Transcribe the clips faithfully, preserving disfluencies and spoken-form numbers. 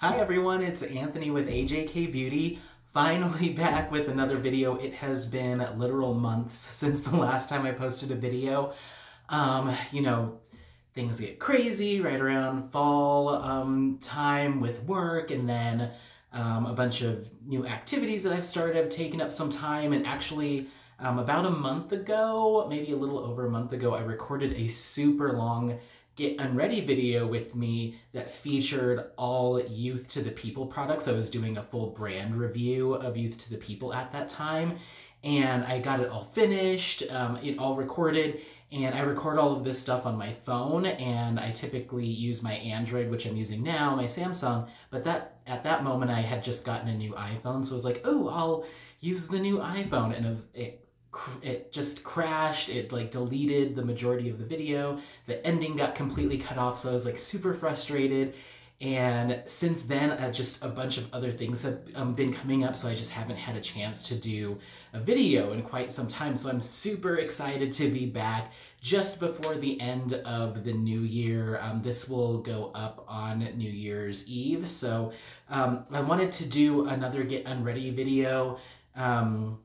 Hi everyone, it's Anthony with A J K Beauty, finally back with another video. It has been literal months since the last time I posted a video. Um, you know, things get crazy right around fall um, time with work, and then um, a bunch of new activities that I've started have taken up some time. And actually um, about a month ago, maybe a little over a month ago, I recorded a super long Get Unready video with me that featured all Youth to the People products. I was doing a full brand review of Youth to the People at that time, and I got it all finished, um, it all recorded, and I record all of this stuff on my phone, and I typically use my Android, which I'm using now, my Samsung, but that at that moment I had just gotten a new iPhone, so I was like, oh, I'll use the new iPhone, and it It just crashed. It like deleted the majority of the video. The ending got completely cut off, so I was like super frustrated. And since then, uh, just a bunch of other things have um, been coming up, so I just haven't had a chance to do a video in quite some time. So I'm super excited to be back just before the end of the new year. Um, this will go up on New Year's Eve. So um, I wanted to do another Get Unready video. Um,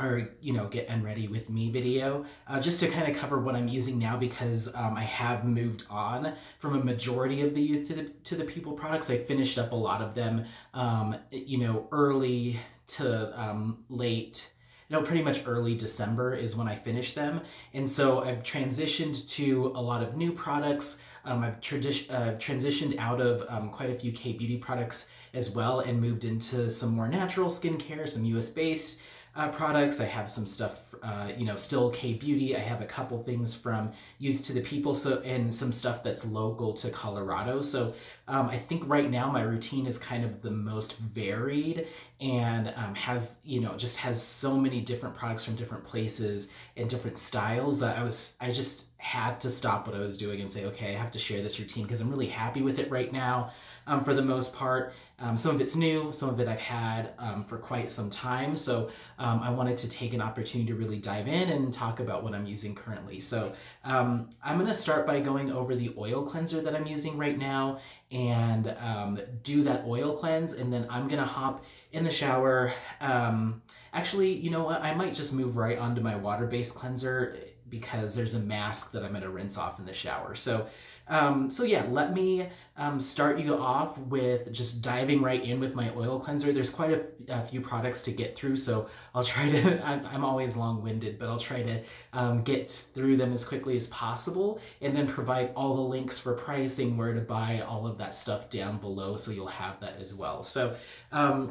or, you know, Get Unready with me video, uh, just to kind of cover what I'm using now, because um, I have moved on from a majority of the Youth to the, to the People products. I finished up a lot of them, um, you know, early to um, late, no, pretty much early December is when I finished them. And so I've transitioned to a lot of new products. Um, I've tradi- uh, transitioned out of um, quite a few K-Beauty products as well, and moved into some more natural skincare, some U S-based Uh, products. I have some stuff, uh, you know, still K-Beauty. I have a couple things from Youth to the People, so, and some stuff that's local to Colorado. So um, I think right now my routine is kind of the most varied, and um, has, you know, just has so many different products from different places and different styles that I was, I just had to stop what I was doing and say, okay, I have to share this routine because I'm really happy with it right now. Um, for the most part, um, some of it's new, some of it I've had um, for quite some time. So um, I wanted to take an opportunity to really dive in and talk about what I'm using currently. So um, I'm going to start by going over the oil cleanser that I'm using right now and um, do that oil cleanse. And then I'm going to hop in the shower. Um, actually, you know what? I might just move right onto my water-based cleanser, because there's a mask that I'm going to rinse off in the shower. So, um, so yeah, let me um, start you off with just diving right in with my oil cleanser. There's quite a, a few products to get through, so I'll try to, I'm, I'm always long-winded, but I'll try to um, get through them as quickly as possible, and then provide all the links for pricing, where to buy, all of that stuff down below, so you'll have that as well. So, um,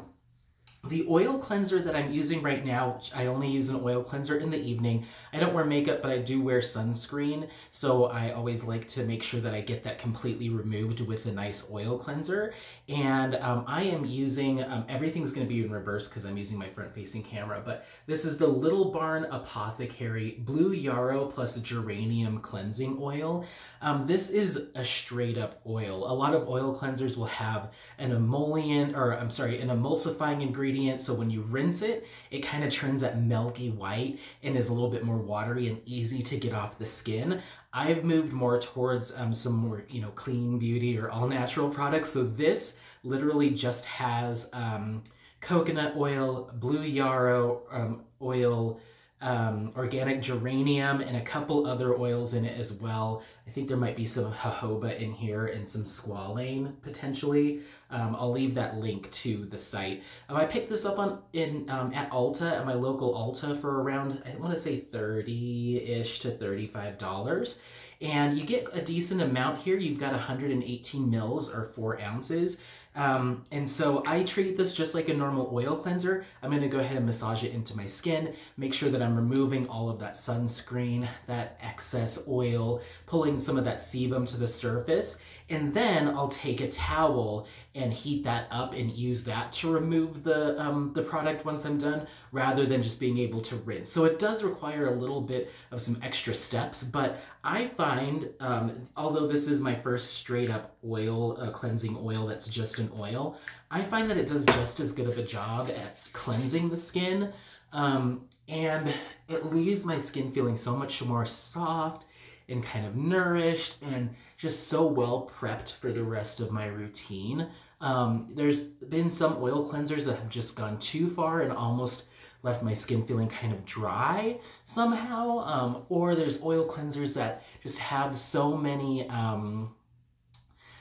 the oil cleanser that I'm using right now, I only use an oil cleanser in the evening. I don't wear makeup, but I do wear sunscreen, so I always like to make sure that I get that completely removed with a nice oil cleanser. And um, I am using, um, everything's going to be in reverse because I'm using my front-facing camera, but this is the Little Barn Apothecary Blue Yarrow Plus Geranium Cleansing Oil. Um, this is a straight-up oil. A lot of oil cleansers will have an emollient, or I'm sorry, an emulsifying ingredient. So when you rinse it, it kind of turns that milky white and is a little bit more watery and easy to get off the skin. I've moved more towards um, some more, you know, clean beauty or all natural products. So this literally just has um, coconut oil, blue yarrow um, oil, um, organic geranium, and a couple other oils in it as well. I think there might be some jojoba in here and some squalane potentially. Um, I'll leave that link to the site. Um, I picked this up on in um, at Ulta, at my local Ulta, for around, I want to say thirty-ish to thirty-five dollars. And you get a decent amount here. You've got one hundred eighteen mils or four ounces. Um, and so I treat this just like a normal oil cleanser. I'm going to go ahead and massage it into my skin, make sure that I'm removing all of that sunscreen, that excess oil, pulling some of that sebum to the surface. And then I'll take a towel and heat that up and use that to remove the, um, the product once I'm done, rather than just being able to rinse. So it does require a little bit of some extra steps, but I find, um, although this is my first straight up oil, uh, cleansing oil that's just an oil, I find that it does just as good of a job at cleansing the skin. Um, and it leaves my skin feeling so much more soft and kind of nourished, and just so well prepped for the rest of my routine. Um, there's been some oil cleansers that have just gone too far and almost left my skin feeling kind of dry somehow, um, or there's oil cleansers that just have so many, um,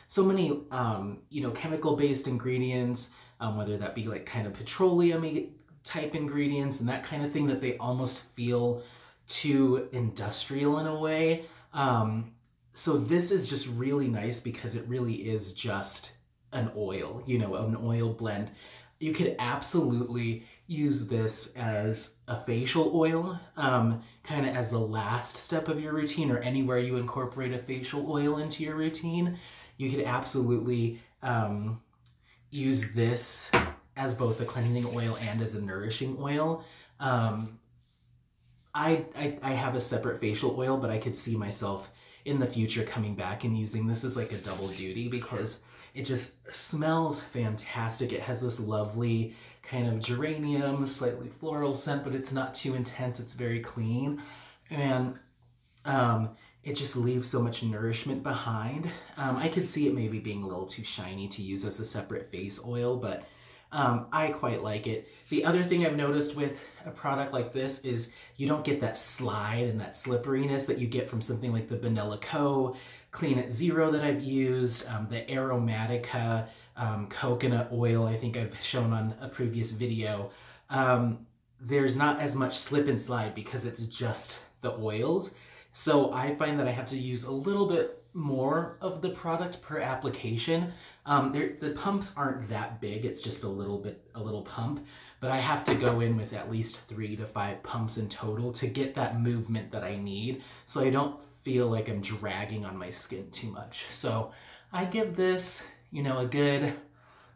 so many, um, you know, chemical-based ingredients, um, whether that be like kind of petroleum type ingredients and that kind of thing, that they almost feel too industrial in a way. Um, so this is just really nice because it really is just an oil, you know, an oil blend. You could absolutely use this as a facial oil, um, kind of as the last step of your routine, or anywhere you incorporate a facial oil into your routine. You could absolutely um, use this as both a cleansing oil and as a nourishing oil. Um, I, I, I have a separate facial oil, but I could see myself in the future coming back and using this as like a double duty, because it just smells fantastic. It has this lovely kind of geranium, slightly floral scent, but it's not too intense. It's very clean. And um, it just leaves so much nourishment behind. Um, I could see it maybe being a little too shiny to use as a separate face oil, but um, I quite like it. The other thing I've noticed with a product like this is you don't get that slide and that slipperiness that you get from something like the Banila Co, Clean at Zero that I've used, um, the Aromatica um, coconut oil I think I've shown on a previous video. Um, there's not as much slip and slide because it's just the oils. So I find that I have to use a little bit more of the product per application. Um, the pumps aren't that big, it's just a little bit, a little pump, but I have to go in with at least three to five pumps in total to get that movement that I need, so I don't feel like I'm dragging on my skin too much. So I give this, you know, a good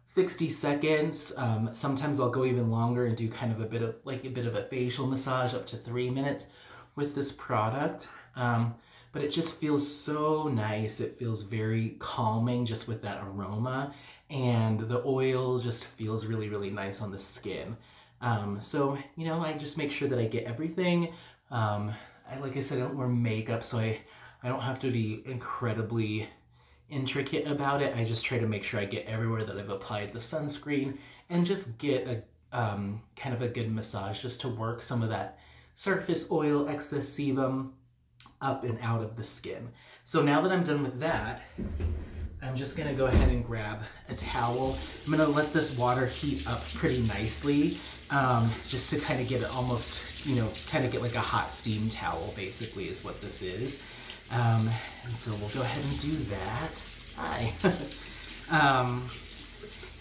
sixty seconds. Um, sometimes I'll go even longer and do kind of a bit of like a bit of a facial massage up to three minutes with this product. Um, but it just feels so nice. It feels very calming just with that aroma, and the oil just feels really, really nice on the skin. Um, so, you know, I just make sure that I get everything. Um, I, like I said, I don't wear makeup, so I, I don't have to be incredibly intricate about it. I just try to make sure I get everywhere that I've applied the sunscreen, and just get a um, kind of a good massage just to work some of that surface oil, excess sebum, up and out of the skin. So now that I'm done with that, I'm just gonna go ahead and grab a towel. I'm gonna let this water heat up pretty nicely, um, just to kind of get it almost, you know, kind of get like a hot steam towel, basically, is what this is. Um, and so we'll go ahead and do that. Hi. um,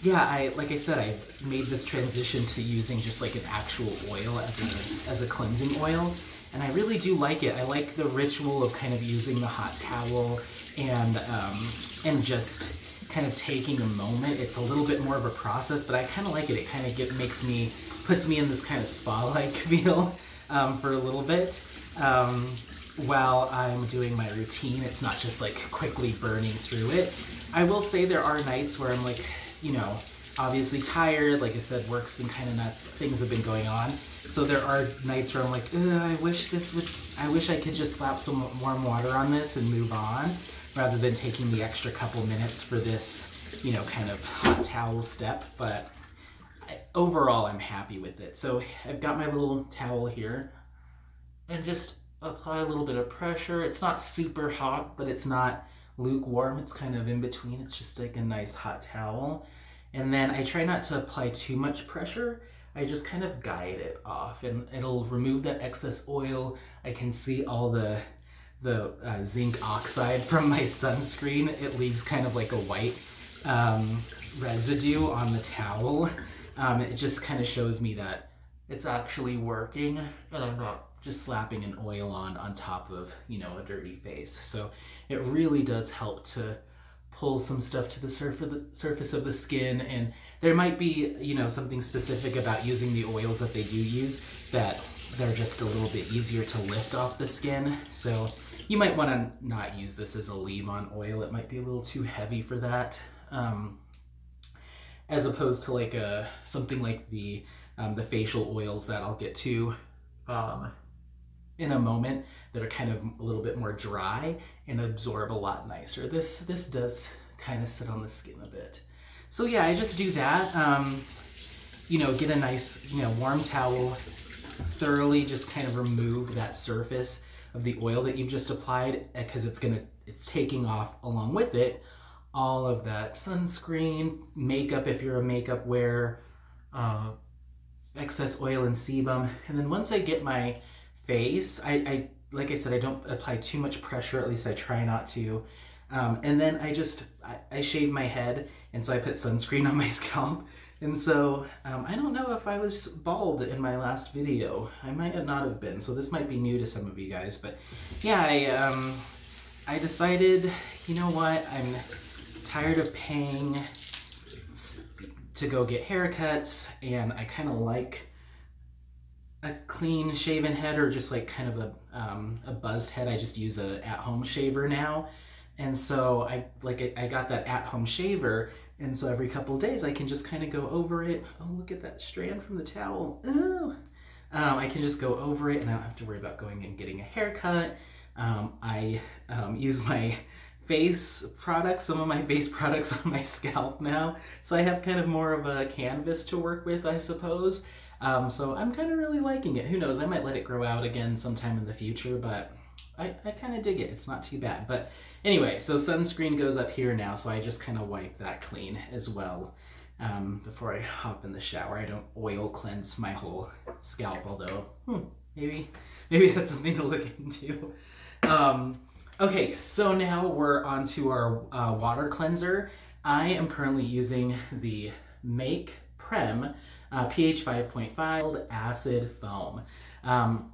yeah, I like I said, I've made this transition to using just like an actual oil as a, as a cleansing oil. And I really do like it. I like the ritual of kind of using the hot towel and um, and just kind of taking a moment. It's a little bit more of a process, but I kind of like it. It kind of get, makes me, puts me in this kind of spa-like feel um, for a little bit um, while I'm doing my routine. It's not just like quickly burning through it. I will say there are nights where I'm like, you know, obviously tired. Like I said, work's been kind of nuts. Things have been going on. So there are nights where I'm like, I wish this would, I wish I could just slap some warm water on this and move on, rather than taking the extra couple minutes for this, you know, kind of hot towel step. But I, overall, I'm happy with it. So I've got my little towel here, and just apply a little bit of pressure. It's not super hot, but it's not lukewarm. It's kind of in between. It's just like a nice hot towel. And then I try not to apply too much pressure. I just kind of guide it off, and it'll remove that excess oil. I can see all the the uh, zinc oxide from my sunscreen. It leaves kind of like a white um, residue on the towel. Um, it just kind of shows me that it's actually working, and I'm not just slapping an oil on on top of, you know, a dirty face. So it really does help to pull some stuff to the surface of the skin. And there might be, you know, something specific about using the oils that they do use, that they're just a little bit easier to lift off the skin. So you might want to not use this as a leave-on oil. It might be a little too heavy for that, um, as opposed to like a something like the um, the facial oils that I'll get to. Um, in a moment that are kind of a little bit more dry and absorb a lot nicer. This this does kind of sit on the skin a bit. So yeah, I just do that. Um, you know, get a nice, you know, warm towel, thoroughly just kind of remove that surface of the oil that you've just applied, because it's gonna, it's taking off along with it all of that sunscreen, makeup if you're a makeup wearer, uh, excess oil and sebum. And then once I get my face, I, I like I said, I don't apply too much pressure, at least I try not to. Um, and then I just, I, I shave my head, and so I put sunscreen on my scalp. And so um, I don't know if I was bald in my last video. I might not have been, so this might be new to some of you guys. But yeah, I, um, I decided, you know what, I'm tired of paying to go get haircuts, and I kind of like a clean shaven head, or just like kind of a, um, a buzzed head. I just use a at-home shaver now. And so I like I got that at-home shaver, and so every couple of days I can just kind of go over it. Oh, look at that strand from the towel. Ooh. Um, I can just go over it, and I don't have to worry about going and getting a haircut. Um, I um, use my face products, some of my face products on my scalp now, so I have kind of more of a canvas to work with, I suppose. Um, so I'm kind of really liking it. Who knows, I might let it grow out again sometime in the future, but I, I kind of dig it. It's not too bad. But anyway, so sunscreen goes up here now, so I just kind of wipe that clean as well um, before I hop in the shower. I don't oil cleanse my whole scalp, although hmm, maybe maybe that's something to look into. Um, okay, so now we're on to our uh, water cleanser. I am currently using the Make P:rem uh, pH five point five acid foam. Um,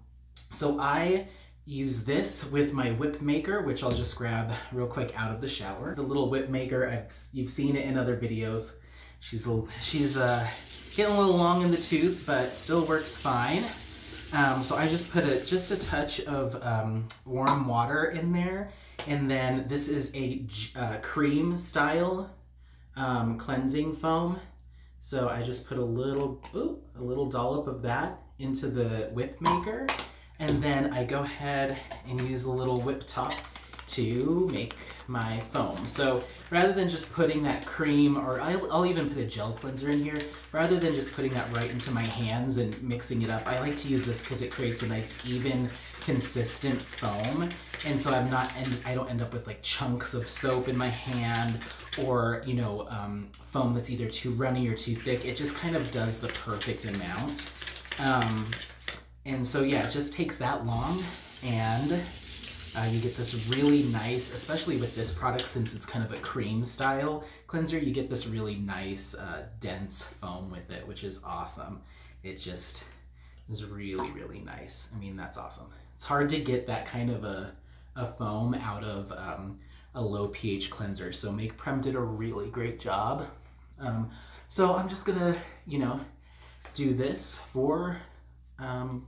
so I... use this with my whip maker, which I'll just grab real quick out of the shower. The little whip maker, I've, you've seen it in other videos. She's she's uh, getting a little long in the tooth, but still works fine. Um, so I just put a, just a touch of um, warm water in there, and then this is a uh, cream style um, cleansing foam. So I just put a little ooh, a little dollop of that into the whip maker. And then I go ahead and use a little whip top to make my foam. So rather than just putting that cream, or I'll, I'll even put a gel cleanser in here, rather than just putting that right into my hands and mixing it up, I like to use this because it creates a nice, even, consistent foam. And so I'm not, and I don't end up with like chunks of soap in my hand, or, you know, um, foam that's either too runny or too thick. It just kind of does the perfect amount. Um, And so yeah, it just takes that long, and uh, you get this really nice, especially with this product, since it's kind of a cream style cleanser, you get this really nice uh, dense foam with it, which is awesome. It just is really, really nice. I mean, that's awesome. It's hard to get that kind of a, a foam out of um, a low pH cleanser, so Make P:rem did a really great job. Um, so I'm just gonna, you know, do this for um,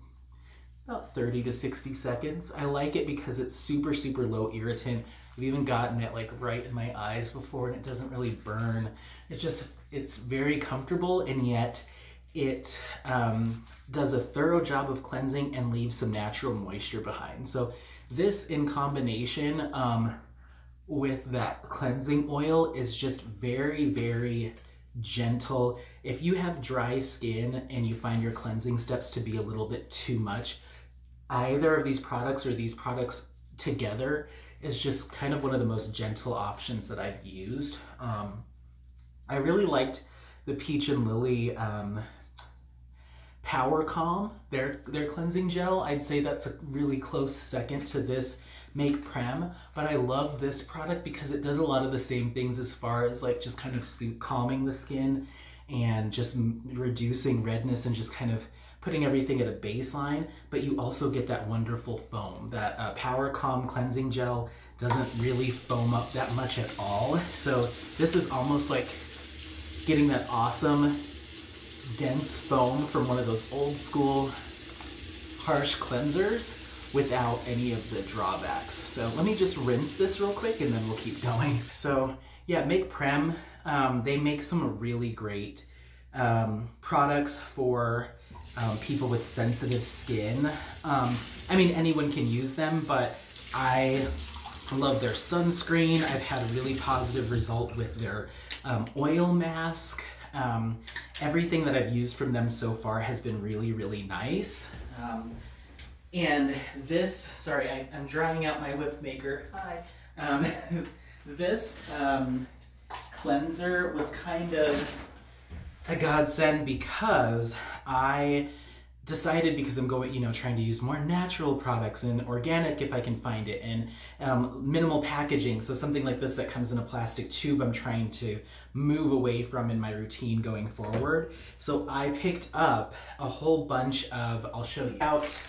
about thirty to sixty seconds. I like it because it's super, super low irritant. I've even gotten it like right in my eyes before, and it doesn't really burn. It's just, it's very comfortable, and yet it um, does a thorough job of cleansing and leaves some natural moisture behind. So this in combination um, with that cleansing oil is just very, very gentle. If you have dry skin and you find your cleansing steps to be a little bit too much, either of these products or these products together is just kind of one of the most gentle options that I've used. Um, I really liked the Peach and Lily um, Power Calm, their, their cleansing gel. I'd say that's a really close second to this Make P:rem, but I love this product because it does a lot of the same things as far as like just kind of calming the skin and just reducing redness and just kind of putting everything at a baseline, but you also get that wonderful foam. That uh, Power Calm cleansing gel doesn't really foam up that much at all, so this is almost like getting that awesome dense foam from one of those old school harsh cleansers without any of the drawbacks. So let me just rinse this real quick, and then we'll keep going. So yeah, Make P:rem, um, they make some really great um, products for um, people with sensitive skin. Um, I mean, anyone can use them, but I love their sunscreen. I've had a really positive result with their um, oil mask. Um, everything that I've used from them so far has been really, really nice. Um, and this, sorry, I, I'm drying out my whip maker. Hi. Um, this um, cleanser was kind of a godsend because I decided, because I'm going, you know, trying to use more natural products and organic if I can find it, and um, minimal packaging. So something like this that comes in a plastic tube, I'm trying to move away from in my routine going forward. So I picked up a whole bunch of, I'll show you out.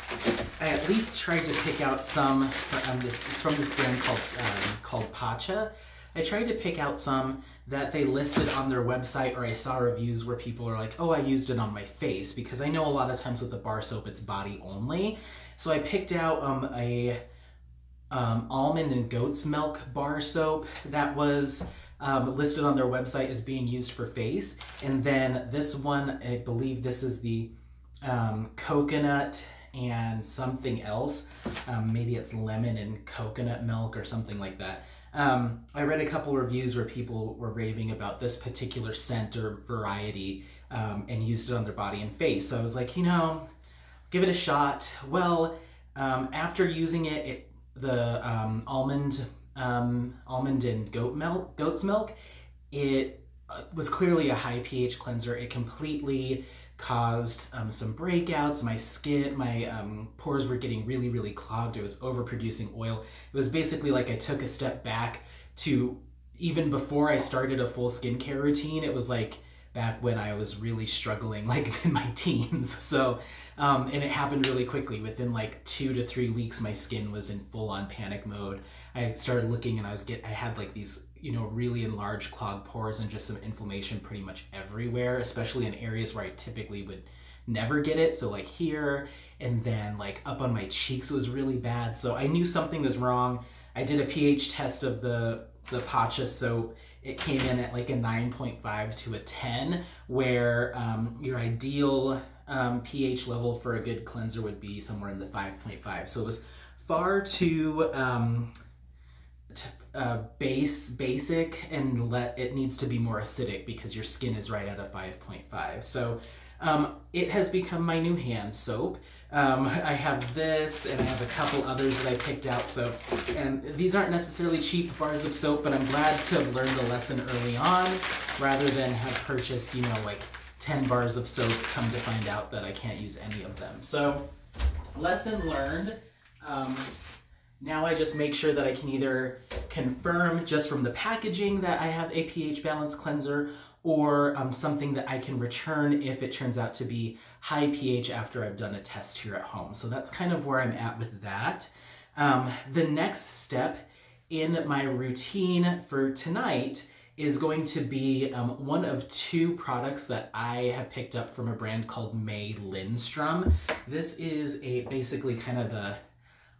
I at least tried to pick out some, um, this, it's from this brand called, um, called Pacha. I tried to pick out some that they listed on their website, or I saw reviews where people are like, oh, I used it on my face, because I know a lot of times with the bar soap, it's body only. So I picked out um, a um, almond and goat's milk bar soap that was um, listed on their website as being used for face. And then this one, I believe this is the um, coconut and something else. Um, maybe it's lemon and coconut milk or something like that. Um, I read a couple reviews where people were raving about this particular scent or variety um, and used it on their body and face. So I was like, you know, give it a shot. Well, um, after using it, it the um, almond, um, almond and goat milk, goat's milk, it was clearly a high pH cleanser. It completely caused um, some breakouts. My skin, my um, pores were getting really, really clogged. It was overproducing oil. It was basically like I took a step back to even before I started a full skincare routine. It was like back when I was really struggling, like in my teens. So, um, and it happened really quickly. Within like two to three weeks, my skin was in full on panic mode. I started looking and I was get, I had like these, you know, really enlarged clogged pores and just some inflammation pretty much everywhere, especially in areas where I typically would never get it. So like here, and then like up on my cheeks, it was really bad. So I knew something was wrong. I did a pH test of the, the Pacha soap. It came in at like a nine point five to a ten, where um, your ideal um, pH level for a good cleanser would be somewhere in the five point five. So it was far too um, Uh, base, basic, and let it needs to be more acidic because your skin is right at a five point five. So um, it has become my new hand soap. Um, I have this, and I have a couple others that I picked out. So, and these aren't necessarily cheap bars of soap, but I'm glad to have learned the lesson early on, rather than have purchased, you know, like ten bars of soap, come to find out that I can't use any of them. So, lesson learned. Um, Now I just make sure that I can either confirm just from the packaging that I have a pH balance cleanser, or um, something that I can return if it turns out to be high pH after I've done a test here at home. So that's kind of where I'm at with that. Um, the next step in my routine for tonight is going to be um, one of two products that I have picked up from a brand called May Lindstrom. This is a basically kind of a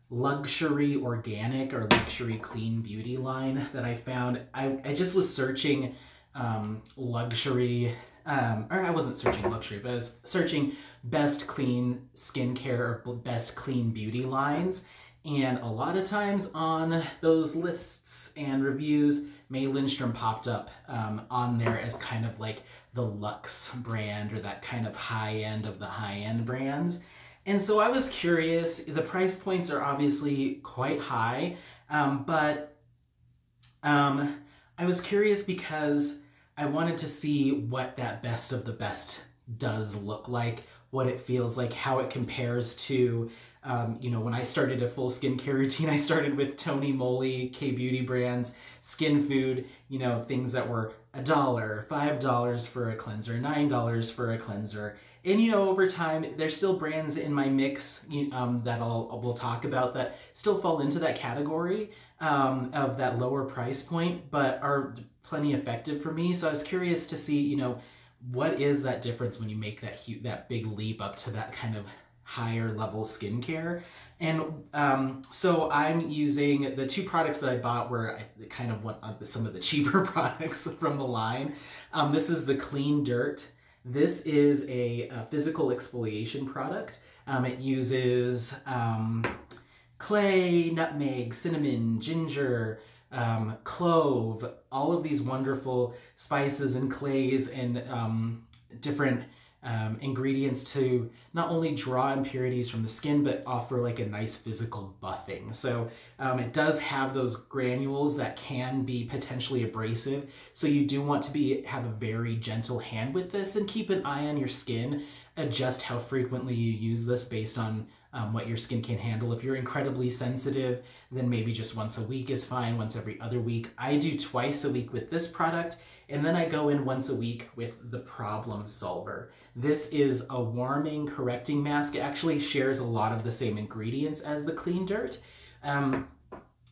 luxury organic or luxury clean beauty line that I found. I, I just was searching um, luxury, um, or I wasn't searching luxury, but I was searching best clean skincare or best clean beauty lines. And a lot of times on those lists and reviews, May Lindstrom popped up um, on there as kind of like the luxe brand, or that kind of high end of the high end brand. And so I was curious. The price points are obviously quite high, um, but um, I was curious because I wanted to see what that best of the best does look like, what it feels like, how it compares to, um, you know, when I started a full skincare routine, I started with Tony Moly, K-Beauty brands, Skin Food, you know, things that were a dollar, five dollars for a cleanser, nine dollars for a cleanser. And, you know, over time, there's still brands in my mix um, that I'll, we'll talk about that still fall into that category um, of that lower price point, but are plenty effective for me. So I was curious to see, you know, what is that difference when you make that huge, that big leap up to that kind of higher level skincare. And um, so I'm using the two products that I bought were I kind of went on some of the cheaper products from the line. Um, this is the Clean Dirt. This is a, a physical exfoliation product. Um, it uses um, clay, nutmeg, cinnamon, ginger, um, clove, all of these wonderful spices and clays and um, different um, ingredients to not only draw impurities from the skin, but offer like a nice physical buffing. So um, it does have those granules that can be potentially abrasive. So you do want to be have a very gentle hand with this and keep an eye on your skin. Adjust how frequently you use this based on um, what your skin can handle. If you're incredibly sensitive, then maybe just once a week is fine, once every other week. I do twice a week with this product, and then I go in once a week with the Problem Solver. This is a warming, correcting mask. It actually shares a lot of the same ingredients as the Clean Dirt. Um,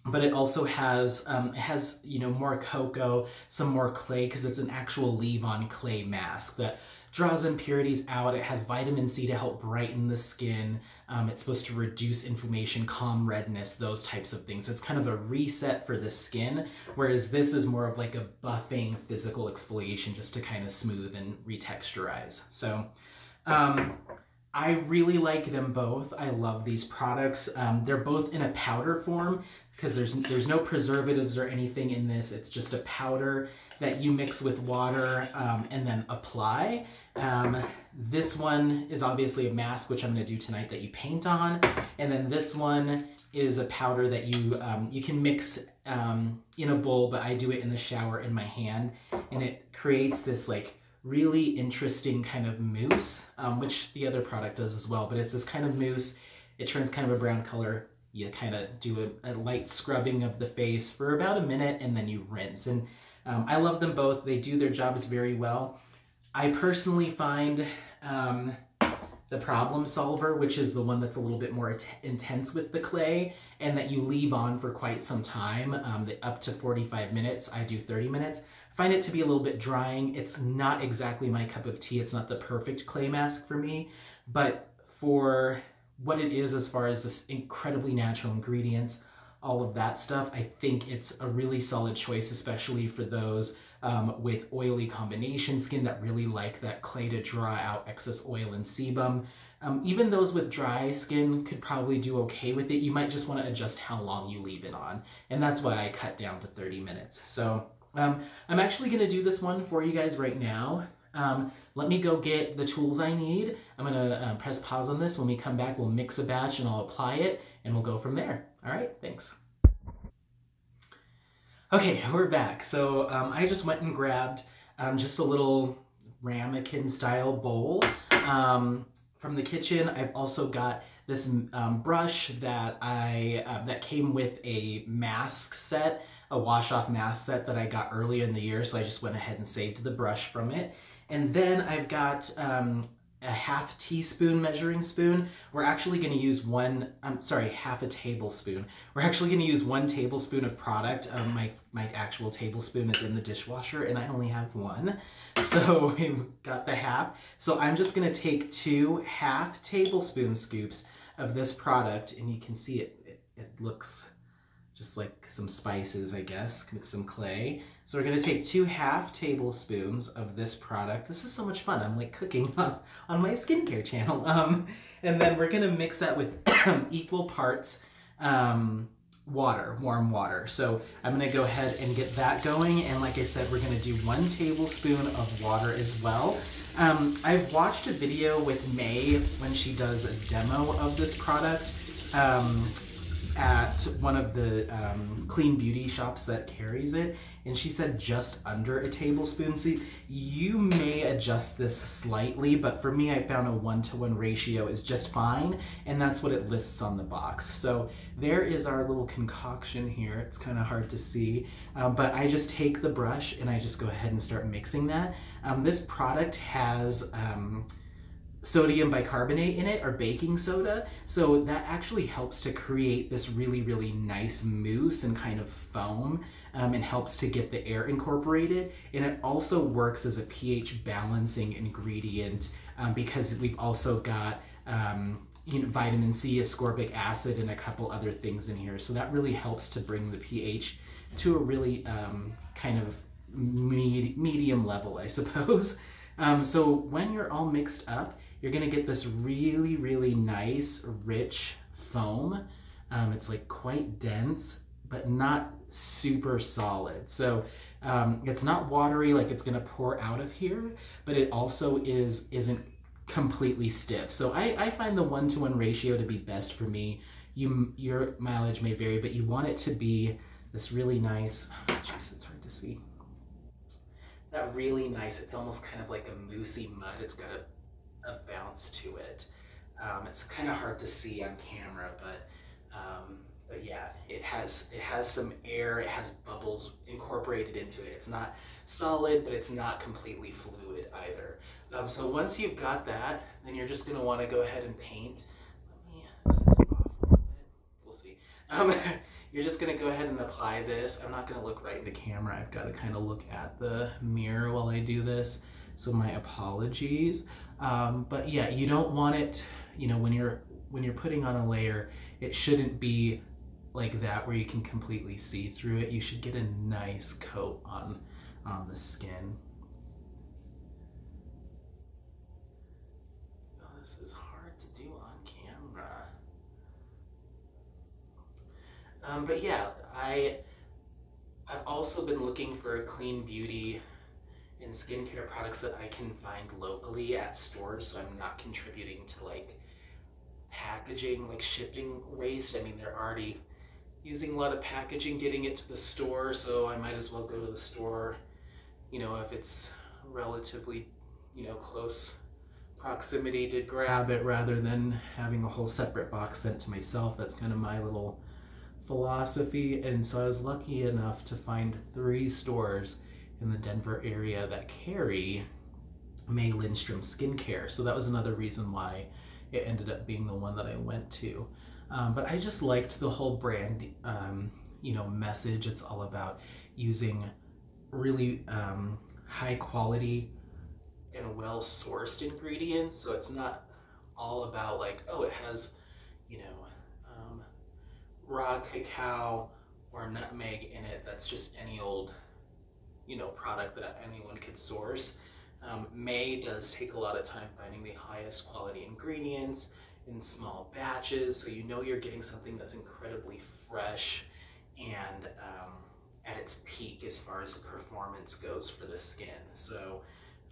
But it also has um, it has you know more cocoa, some more clay, because it's an actual leave-on clay mask that draws impurities out. It has vitamin C to help brighten the skin. Um, it's supposed to reduce inflammation, calm redness, those types of things. So it's kind of a reset for the skin, whereas this is more of like a buffing physical exfoliation just to kind of smooth and retexturize. So. Um, I really like them both. I love these products. Um, they're both in a powder form because there's there's no preservatives or anything in this. It's just a powder that you mix with water um, and then apply. Um, this one is obviously a mask, which I'm gonna do tonight, that you paint on. And then this one is a powder that you um, you can mix um, in a bowl, but I do it in the shower in my hand. And it creates this like really interesting kind of mousse, um, which the other product does as well, but it's this kind of mousse. It turns kind of a brown color. You kind of do a, a light scrubbing of the face for about a minute and then you rinse. And um, I love them both. They do their jobs very well. I personally find um, the Problem Solver, which is the one that's a little bit more intense with the clay and that you leave on for quite some time, um, the, up to forty-five minutes. I do thirty minutes. Find it to be a little bit drying. It's not exactly my cup of tea. It's not the perfect clay mask for me, but for what it is as far as this incredibly natural ingredients, all of that stuff, I think it's a really solid choice, especially for those um, with oily combination skin that really like that clay to draw out excess oil and sebum. Um, even those with dry skin could probably do okay with it. You might just want to adjust how long you leave it on, and that's why I cut down to thirty minutes. So. Um, I'm actually going to do this one for you guys right now. Um, let me go get the tools I need. I'm going to uh, press pause on this. When we come back, we'll mix a batch and I'll apply it and we'll go from there. All right, thanks. Okay, we're back. So um, I just went and grabbed um, just a little ramekin style bowl um, from the kitchen. I've also got this um, brush that I uh, that came with a mask set. A wash-off mask set that I got earlier in the year, so I just went ahead and saved the brush from it. And then I've got um, a half teaspoon measuring spoon. We're actually going to use one, I'm sorry, half a tablespoon. We're actually going to use one tablespoon of product. Um, my, my actual tablespoon is in the dishwasher, and I only have one. So we've got the half. So I'm just going to take two half tablespoon scoops of this product, and you can see it, it, it looks just like some spices, I guess, with some clay. So we're gonna take two half tablespoons of this product. This is so much fun. I'm like cooking on, on my skincare channel. Um, and then we're gonna mix that with equal parts um, water, warm water. So I'm gonna go ahead and get that going. And like I said, we're gonna do one tablespoon of water as well. Um, I've watched a video with May when she does a demo of this product. Um, at one of the um, Clean Beauty shops that carries it, and she said just under a tablespoon. So you may adjust this slightly, but for me, I found a one-to-one ratio is just fine, and that's what it lists on the box. So there is our little concoction here. It's kind of hard to see, um, but I just take the brush and I just go ahead and start mixing that. Um, this product has um, sodium bicarbonate in it, or baking soda, so that actually helps to create this really really nice mousse and kind of foam, um, and helps to get the air incorporated, and it also works as a pH balancing ingredient, um, because we've also got um, you know, vitamin C, ascorbic acid, and a couple other things in here, so that really helps to bring the pH to a really um, kind of med medium level, I suppose. Um, so when you're all mixed up, you're gonna get this really, really nice, rich foam. Um, it's like quite dense, but not super solid. So um, it's not watery, like it's gonna pour out of here, but it also is, isn't completely stiff. So I, I find the one-to-one ratio to be best for me. You, your mileage may vary, but you want it to be this really nice, oh geez, it's hard to see. That really nice, it's almost kind of like a moussey mud. It's got a, a bounce to it. Um, it's kind of hard to see on camera, but um, but yeah, it has it has some air, it has bubbles incorporated into it. It's not solid, but it's not completely fluid either. Um, so once you've got that, then you're just gonna wanna go ahead and paint. Let me, this is off a little bit, we'll see. Um, You're just gonna go ahead and apply this. I'm not gonna look right into camera. I've gotta kind of look at the mirror while I do this, so my apologies. Um, but yeah, you don't want it, you know, when you're, when you're putting on a layer, it shouldn't be like that where you can completely see through it. You should get a nice coat on, on the skin. Oh, this is hard to do on camera. Um, but yeah, I, I've also been looking for clean beauty and skincare products that I can find locally at stores, so I'm not contributing to like packaging, like shipping waste. I mean, they're already using a lot of packaging, getting it to the store, so I might as well go to the store, you know, if it's relatively, you know, close proximity to grab it rather than having a whole separate box sent to myself. That's kind of my little philosophy, and so I was lucky enough to find three stores in the Denver area that carry May Lindstrom skincare, so that was another reason why it ended up being the one that I went to. Um, but I just liked the whole brand, um, you know, message. It's all about using really um, high quality and well-sourced ingredients, so it's not all about like, oh, it has, you know, raw cacao or nutmeg in it. That's just any old, you know, product that anyone could source. Um, May does take a lot of time finding the highest quality ingredients in small batches, so you know you're getting something that's incredibly fresh and um, at its peak as far as performance goes for the skin. So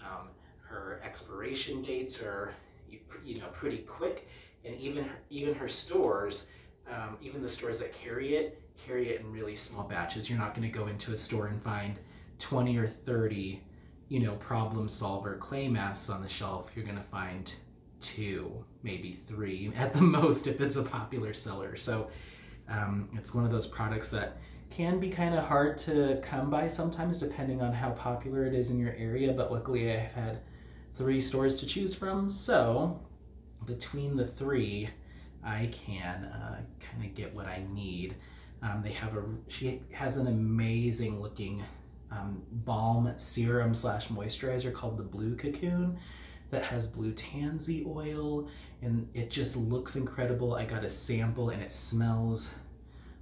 um, her expiration dates are, you, you know, pretty quick, and even even her stores. Um, even the stores that carry it, carry it in really small batches. You're not going to go into a store and find twenty or thirty, you know, problem solver clay masks on the shelf. You're going to find two, maybe three at the most if it's a popular seller. So um, it's one of those products that can be kind of hard to come by sometimes depending on how popular it is in your area, but luckily I've had three stores to choose from. So between the three, I can uh, kind of get what I need. Um, they have a, she has an amazing looking um, balm serum slash moisturizer called the Blue Cocoon that has blue tansy oil, and it just looks incredible. I got a sample and it smells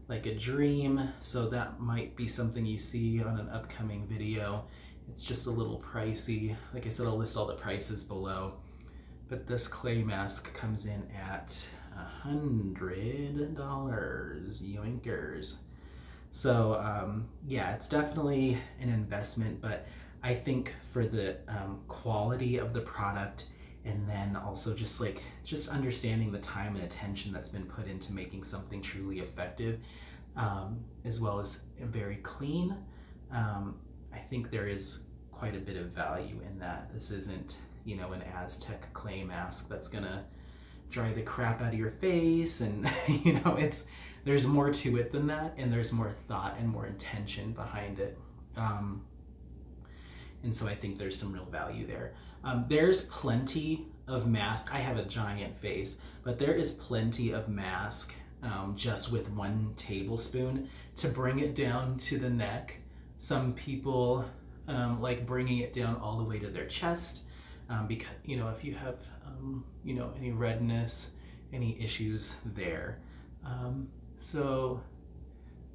like a dream, so that might be something you see on an upcoming video. It's just a little pricey. Like I said, I'll list all the prices below, but this clay mask comes in at a hundred dollars, yoinkers. So um, yeah, it's definitely an investment, but I think for the um, quality of the product, and then also just like, just understanding the time and attention that's been put into making something truly effective, um, as well as very clean, um, I think there is quite a bit of value in that. This isn't, you know, an Aztec clay mask that's gonna dry the crap out of your face, and you know, it's, there's more to it than that, and there's more thought and more intention behind it, um, and so I think there's some real value there. Um, there's plenty of mask. I have a giant face, but there is plenty of mask um, just with one tablespoon to bring it down to the neck. Some people um, like bringing it down all the way to their chest. Um, because, you know, if you have, um, you know, any redness, any issues there. Um, so,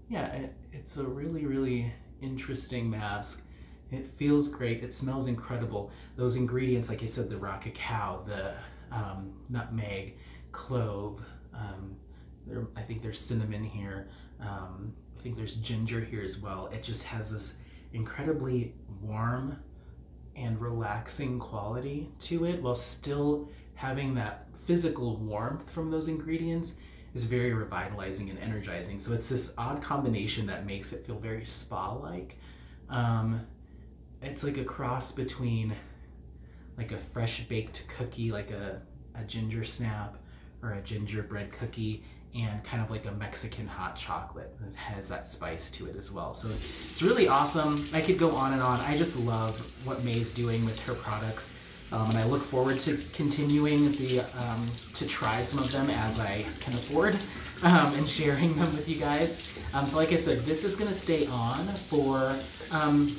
yeah, it, it's a really, really interesting mask. It feels great. It smells incredible. Those ingredients, like I said, the raw cacao, the um, nutmeg, clove, um, there, I think there's cinnamon here. Um, I think there's ginger here as well. It just has this incredibly warm and relaxing quality to it, while still having that physical warmth from those ingredients is very revitalizing and energizing. So it's this odd combination that makes it feel very spa-like. Um, it's like a cross between like a fresh baked cookie, like a, a ginger snap or a gingerbread cookie, and kind of like a Mexican hot chocolate. It has that spice to it as well. So it's really awesome. I could go on and on. I just love what May's doing with her products. Um, and I look forward to continuing the, um, to try some of them as I can afford, um, and sharing them with you guys. Um, so like I said, this is gonna stay on for um,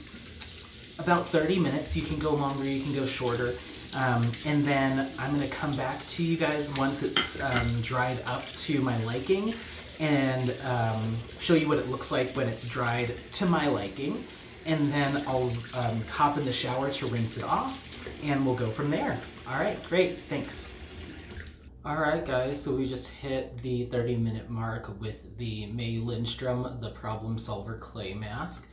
about thirty minutes. You can go longer, you can go shorter. Um, and then I'm gonna come back to you guys once it's um, dried up to my liking, and um, show you what it looks like when it's dried to my liking. And then I'll um, hop in the shower to rinse it off, and we'll go from there. All right, great, thanks. All right, guys, so we just hit the thirty minute mark with the May Lindstrom, the Problem Solver Clay Mask.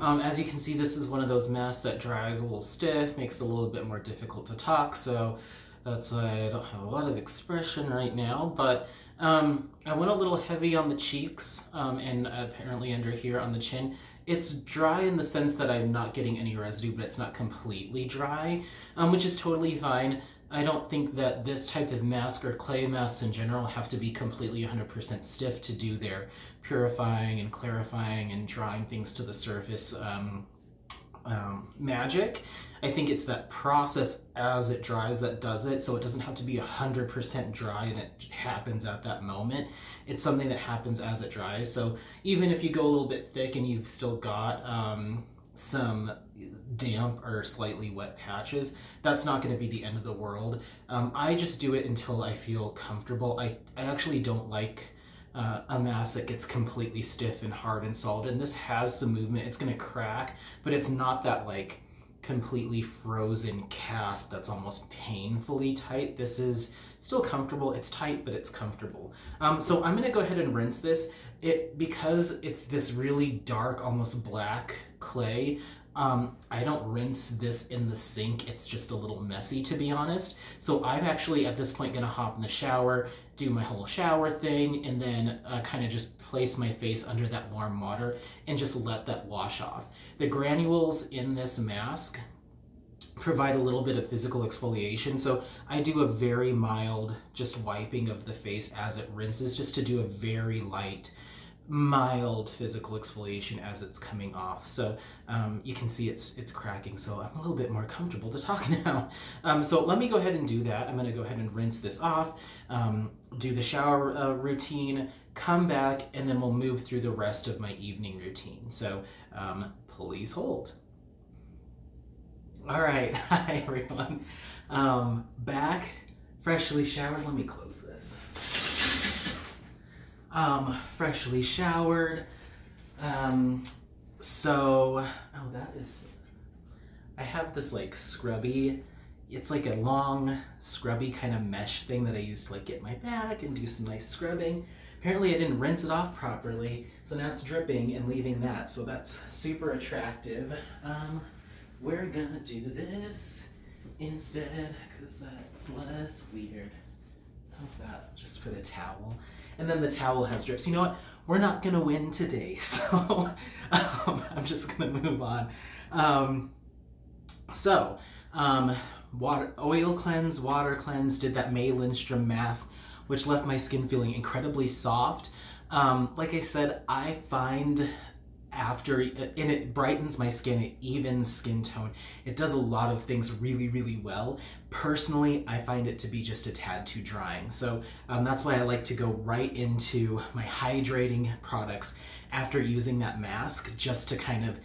Um, as you can see, this is one of those masks that dries a little stiff, makes it a little bit more difficult to talk, so that's why I don't have a lot of expression right now, but um, I went a little heavy on the cheeks, um, and apparently under here on the chin. It's dry in the sense that I'm not getting any residue, but it's not completely dry, um, which is totally fine. I don't think that this type of mask or clay masks in general have to be completely one hundred percent stiff to do their purifying and clarifying and drawing things to the surface um, um, magic. I think it's that process as it dries that does it, so it doesn't have to be one hundred percent dry and it happens at that moment. It's something that happens as it dries, so even if you go a little bit thick and you've still got um, some damp or slightly wet patches, that's not going to be the end of the world. Um, I just do it until I feel comfortable. I, I actually don't like Uh, a mask that gets completely stiff and hard and solid, and this has some movement. It's gonna crack, but it's not that like completely frozen cast that's almost painfully tight. This is still comfortable. It's tight, but it's comfortable. Um, so I'm gonna go ahead and rinse this. It because it's this really dark, almost black clay. Um, I don't rinse this in the sink. It's just a little messy, to be honest. So I'm actually at this point going to hop in the shower, do my whole shower thing, and then uh, kind of just place my face under that warm water and just let that wash off. The granules in this mask provide a little bit of physical exfoliation, so I do a very mild just wiping of the face as it rinses, just to do a very light mild physical exfoliation as it's coming off. So um, you can see it's it's cracking, so I'm a little bit more comfortable to talk now. Um, so let me go ahead and do that. I'm going to go ahead and rinse this off, um, do the shower uh, routine, come back, and then we'll move through the rest of my evening routine. So um, please hold. All right, hi everyone. Um, back, freshly showered. Let me close this. Um, freshly showered. Um, so, oh, that is, I have this like scrubby, it's like a long scrubby kind of mesh thing that I used to like get my back and do some nice scrubbing. Apparently I didn't rinse it off properly, so now it's dripping and leaving that, so that's super attractive. Um, we're gonna do this instead, cause that's less weird. How's that? Just put a towel. And then the towel has drips. You know what? We're not gonna win today, so um, I'm just gonna move on. Um, so, um, water, oil cleanse, water cleanse, did that May Lindstrom mask, which left my skin feeling incredibly soft. Um, like I said, I find after, and it brightens my skin, it evens skin tone. It does a lot of things really, really well. Personally, I find it to be just a tad too drying. So um, that's why I like to go right into my hydrating products after using that mask, just to kind of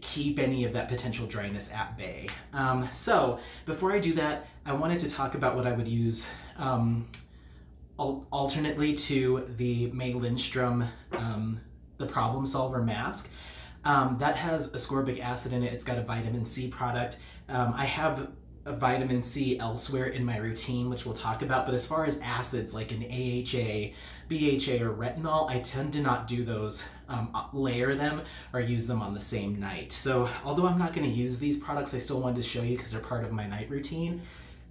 keep any of that potential dryness at bay. Um, so before I do that, I wanted to talk about what I would use um, al alternately to the May Lindstrom um, the Problem Solver mask. Um, that has ascorbic acid in it. It's got a vitamin C product. Um, I have a vitamin C elsewhere in my routine, which we'll talk about, but as far as acids like an A H A, B H A, or retinol, I tend to not do those, um, layer them or use them on the same night. So although I'm not going to use these products, I still wanted to show you because they're part of my night routine.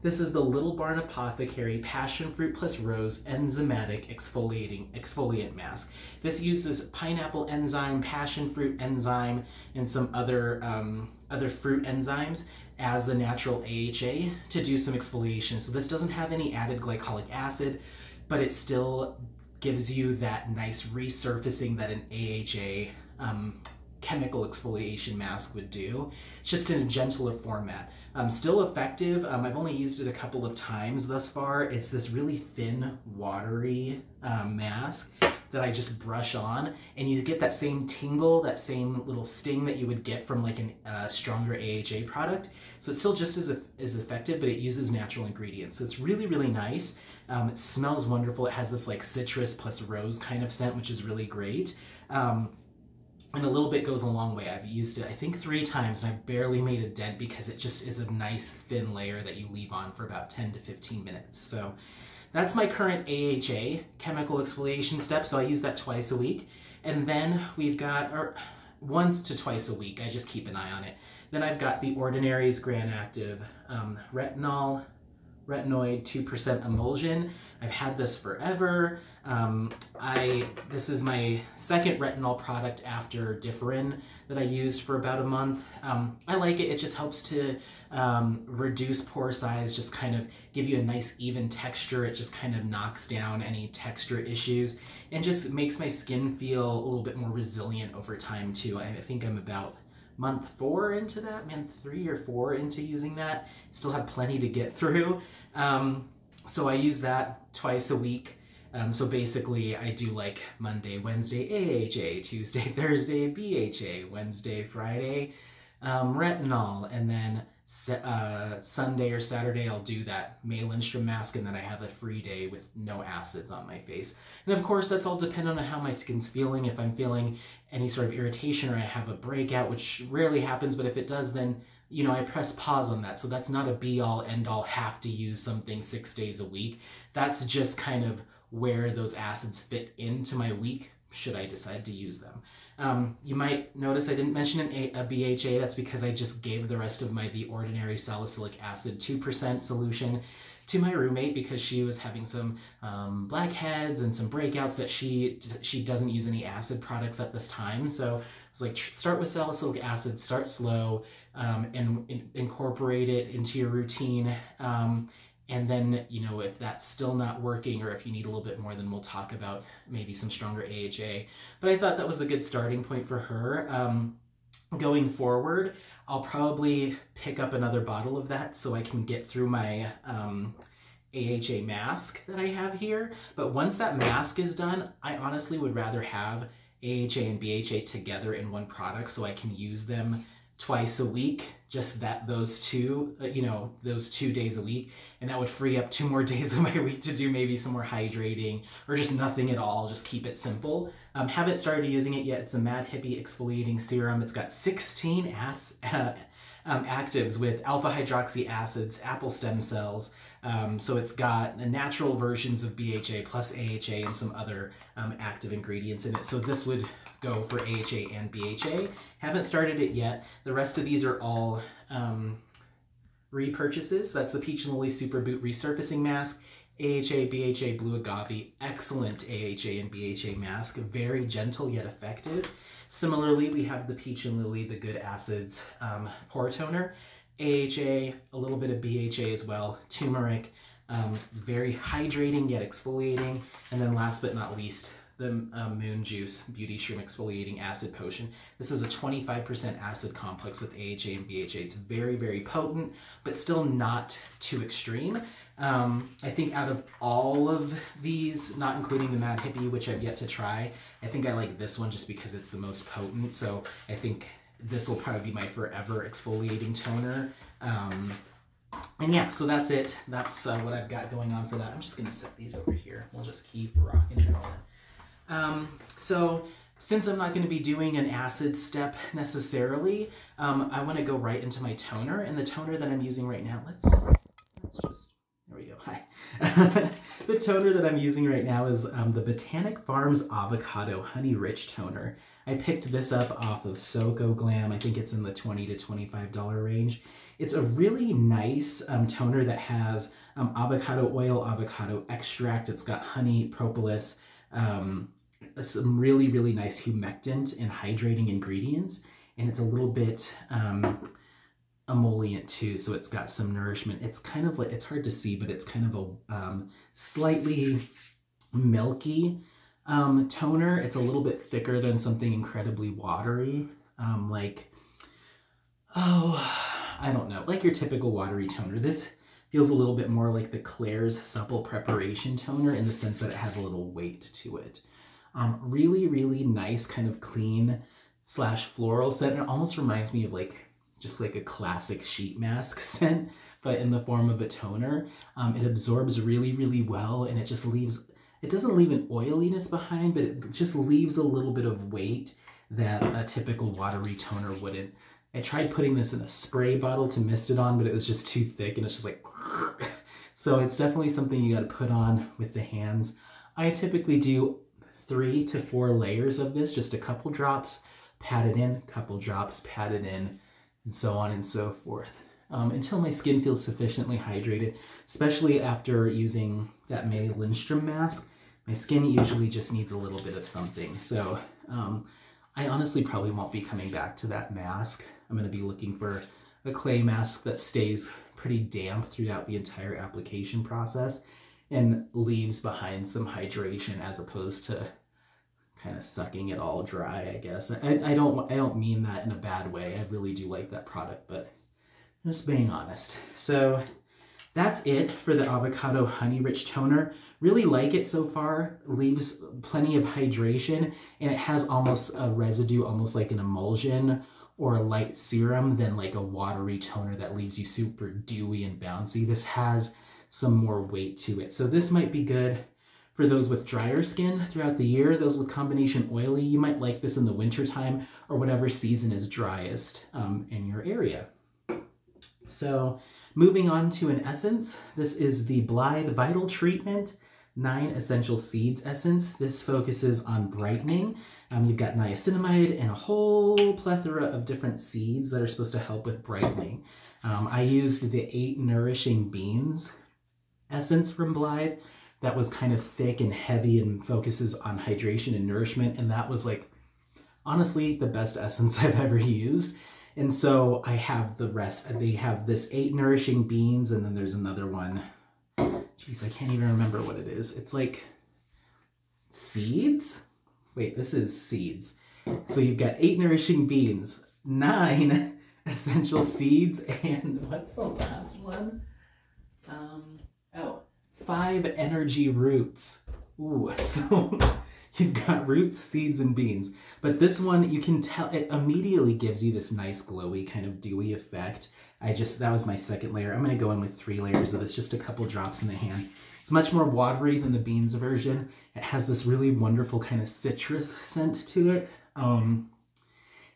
This is the Little Barn Apothecary Passion Fruit plus Rose Enzymatic Exfoliating Exfoliant Mask. This uses pineapple enzyme, passion fruit enzyme, and some other um, other fruit enzymes as the natural A H A to do some exfoliation. So this doesn't have any added glycolic acid, but it still gives you that nice resurfacing that an A H A um, chemical exfoliation mask would do. It's just in a gentler format. Um, still effective. Um, I've only used it a couple of times thus far. It's this really thin, watery uh, mask that I just brush on, and you get that same tingle, that same little sting that you would get from like a uh, stronger A H A product. So it's still just as, as effective, but it uses natural ingredients. So it's really, really nice. Um, it smells wonderful. It has this like citrus plus rose kind of scent, which is really great. Um, And a little bit goes a long way. I've used it, I think, three times, and I've barely made a dent because it just is a nice thin layer that you leave on for about ten to fifteen minutes. So that's my current A H A chemical exfoliation step. So I use that twice a week. And then we've got, or once to twice a week, I just keep an eye on it. Then I've got The Ordinary's Granactive um, Retinol Retinoid two percent Emulsion. I've had this forever. Um, I this is my second retinol product after Differin that I used for about a month. Um, I like it. It just helps to um, reduce pore size, just kind of give you a nice even texture. It just kind of knocks down any texture issues and just makes my skin feel a little bit more resilient over time too. I think I'm about month four into that, man, three or four into using that. Still have plenty to get through. Um, so I use that twice a week. Um, so basically I do like Monday, Wednesday, A H A, Tuesday, Thursday, B H A, Wednesday, Friday, um, retinol, and then uh, Sunday or Saturday I'll do that May Lindstrom mask, and then I have a free day with no acids on my face. And of course that's all dependent on how my skin's feeling. If I'm feeling any sort of irritation or I have a breakout, which rarely happens, but if it does, then you know, I press pause on that. So that's not a be all end all, have to use something six days a week. That's just kind of where those acids fit into my week, should I decide to use them. Um, you might notice I didn't mention an a, a B H A. That's because I just gave the rest of my The Ordinary Salicylic Acid two percent solution to my roommate because she was having some um, blackheads and some breakouts that she she doesn't use any acid products at this time. So I was like, start with salicylic acid, start slow, um, and in, incorporate it into your routine. Um, And then, you know, if that's still not working or if you need a little bit more, then we'll talk about maybe some stronger A H A. But I thought that was a good starting point for her. Um, going forward, I'll probably pick up another bottle of that so I can get through my um, A H A mask that I have here. But once that mask is done, I honestly would rather have A H A and B H A together in one product so I can use them twice a week, just that those two, you know, those two days a week, and that would free up two more days of my week to do maybe some more hydrating or just nothing at all, just keep it simple. Um, haven't started using it yet. It's a Mad Hippie Exfoliating Serum. It's got sixteen acts, uh, um, actives with alpha hydroxy acids, apple stem cells. Um, so it's got natural versions of B H A plus A H A and some other um, active ingredients in it. So this would go for A H A and B H A. Haven't started it yet. The rest of these are all um, repurchases. That's the Peach and Lily Super Boot Resurfacing Mask, A H A, B H A, Blue Agave. Excellent A H A and B H A mask. Very gentle yet effective. Similarly, we have the Peach and Lily, the Good Acids um, Pore Toner. A H A, a little bit of B H A as well, turmeric. Um, very hydrating yet exfoliating. And then last but not least, the uh, Moon Juice Beauty Shroom Exfoliating Acid Potion. This is a twenty-five percent acid complex with A H A and B H A. It's very, very potent, but still not too extreme. Um, I think out of all of these, not including the Mad Hippie, which I've yet to try, I think I like this one just because it's the most potent. So I think this will probably be my forever exfoliating toner. Um, and yeah, so that's it. That's uh, what I've got going on for that. I'm just going to set these over here. We'll just keep rocking and rolling. Um, so Since I'm not going to be doing an acid step necessarily, um, I want to go right into my toner. And the toner that I'm using right now, let's, let's just, there we go, hi. The toner that I'm using right now is um, the Botanic Farms Avocado Honey Rich Toner. I picked this up off of SoCo Glam. I think it's in the twenty to twenty-five dollar range. It's a really nice um, toner that has um, avocado oil, avocado extract. It's got honey, propolis, um, some really, really nice humectant and hydrating ingredients. And it's a little bit um, emollient too, so it's got some nourishment. It's kind of like, it's hard to see, but it's kind of a um, slightly milky um, toner. It's a little bit thicker than something incredibly watery, um, like, oh, I don't know, like your typical watery toner. This feels a little bit more like the Claire's Supple Preparation Toner in the sense that it has a little weight to it. Um, really, really nice kind of clean slash floral scent. It almost reminds me of like just like a classic sheet mask scent, but in the form of a toner. Um, it absorbs really, really well, and it just leaves, it doesn't leave an oiliness behind, but it just leaves a little bit of weight that a typical watery toner wouldn't. I tried putting this in a spray bottle to mist it on, but it was just too thick, and it's just like, so it's definitely something you gotta put on with the hands. I typically do three to four layers of this, just a couple drops, pat it in, couple drops, pat it in, and so on and so forth, um, until my skin feels sufficiently hydrated, especially after using that May Lindstrom mask. My skin usually just needs a little bit of something. So um, I honestly probably won't be coming back to that mask. I'm going to be looking for a clay mask that stays pretty damp throughout the entire application process and leaves behind some hydration as opposed to kind of sucking it all dry, I guess. I, I don't I don't mean that in a bad way. I really do like that product, but I'm just being honest. So that's it for the Avocado Honey Rich Toner. Really like it so far. Leaves plenty of hydration, and it has almost a residue, almost like an emulsion or a light serum than like a watery toner that leaves you super dewy and bouncy. This has some more weight to it. So this might be good for those with drier skin throughout the year, those with combination oily. You might like this in the wintertime or whatever season is driest um, in your area. So moving on to an essence, this is the Blithe Vital Treatment nine Essential Seeds Essence. This focuses on brightening. Um, you've got niacinamide and a whole plethora of different seeds that are supposed to help with brightening. Um, I used the eight Nourishing Beans essence from Blithe. That was kind of thick and heavy and focuses on hydration and nourishment. And that was like, honestly, the best essence I've ever used. And so I have the rest. They have this eight Nourishing Beans, and then there's another one. Jeez, I can't even remember what it is. It's like seeds? Wait, this is seeds. So you've got eight Nourishing Beans, nine Essential Seeds, and what's the last one? Um, oh, five Energy Roots. Ooh, so you've got roots, seeds, and beans. But this one, you can tell, it immediately gives you this nice glowy kind of dewy effect. I just, that was my second layer. I'm going to go in with three layers of this, just a couple drops in the hand. It's much more watery than the beans version. It has this really wonderful kind of citrus scent to it. Um,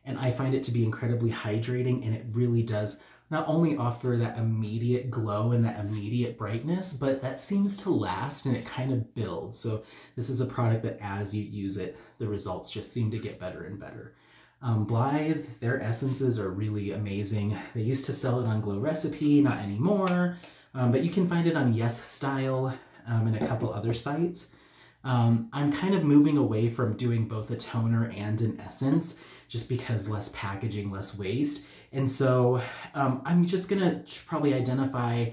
and I find it to be incredibly hydrating, and it really does not only offer that immediate glow and that immediate brightness, but that seems to last, and it kind of builds. So this is a product that as you use it, the results just seem to get better and better. Um, Blithe, their essences are really amazing. They used to sell it on Glow Recipe, not anymore, um, but you can find it on Yes Style um, and a couple other sites. Um, I'm kind of moving away from doing both a toner and an essence, just because less packaging, less waste. And so um, I'm just gonna probably identify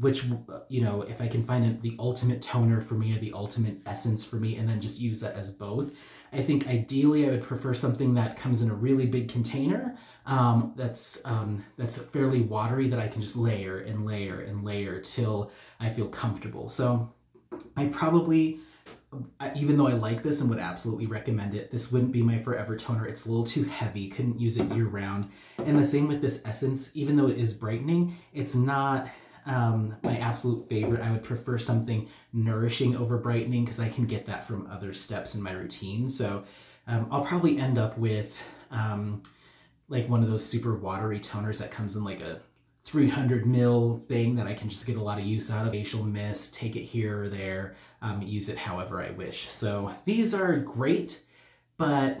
which, you know, if I can find the ultimate toner for me or the ultimate essence for me, and then just use that as both. I think ideally I would prefer something that comes in a really big container um, that's um, that's fairly watery, that I can just layer and layer and layer till I feel comfortable. So I probably, even though I like this and would absolutely recommend it, this wouldn't be my forever toner. It's a little too heavy, couldn't use it year round. And the same with this essence, even though it is brightening, it's not um, my absolute favorite. I would prefer something nourishing over brightening because I can get that from other steps in my routine. So um, I'll probably end up with um, like one of those super watery toners that comes in like a three hundred mil thing that I can just get a lot of use out of. Facial mist, take it here or there, um, use it however I wish. So these are great, but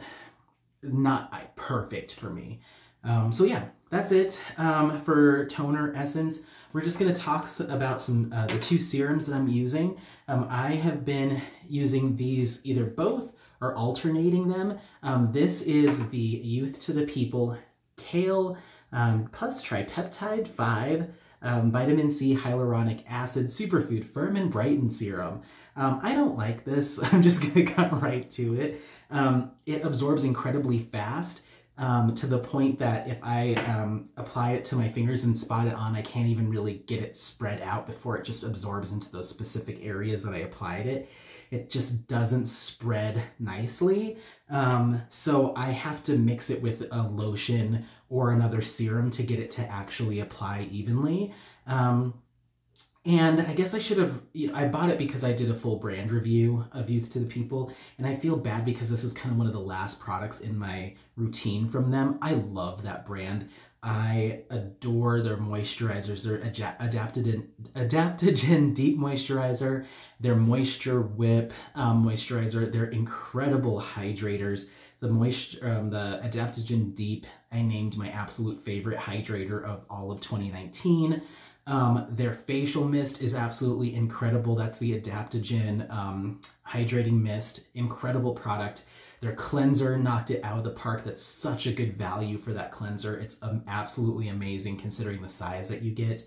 not perfect for me. Um, so yeah, that's it um, for toner essence. We're just going to talk about some uh, the two serums that I'm using. Um, I have been using these either both or alternating them. Um, this is the Youth to the People Kale Um, plus Tripeptide five um, Vitamin C Hyaluronic Acid Superfood Firm and Brighten Serum. Um, I don't like this. I'm just going to cut right to it. Um, it absorbs incredibly fast um, to the point that if I um, apply it to my fingers and spot it on, I can't even really get it spread out before it just absorbs into those specific areas that I applied it. It just doesn't spread nicely. Um, so I have to mix it with a lotion or another serum to get it to actually apply evenly. Um, and I guess I should have, you know, I bought it because I did a full brand review of Youth to the People, and I feel bad because this is kind of one of the last products in my routine from them. I love that brand. I adore their moisturizers. Their adaptogen, adaptogen deep moisturizer, their moisture whip um, moisturizer, their incredible hydrators. The moisture, um, the adaptogen deep, I named my absolute favorite hydrator of all of twenty nineteen. Um, their facial mist is absolutely incredible. That's the adaptogen um, hydrating mist. Incredible product. Their cleanser knocked it out of the park. That's such a good value for that cleanser. It's um, absolutely amazing considering the size that you get.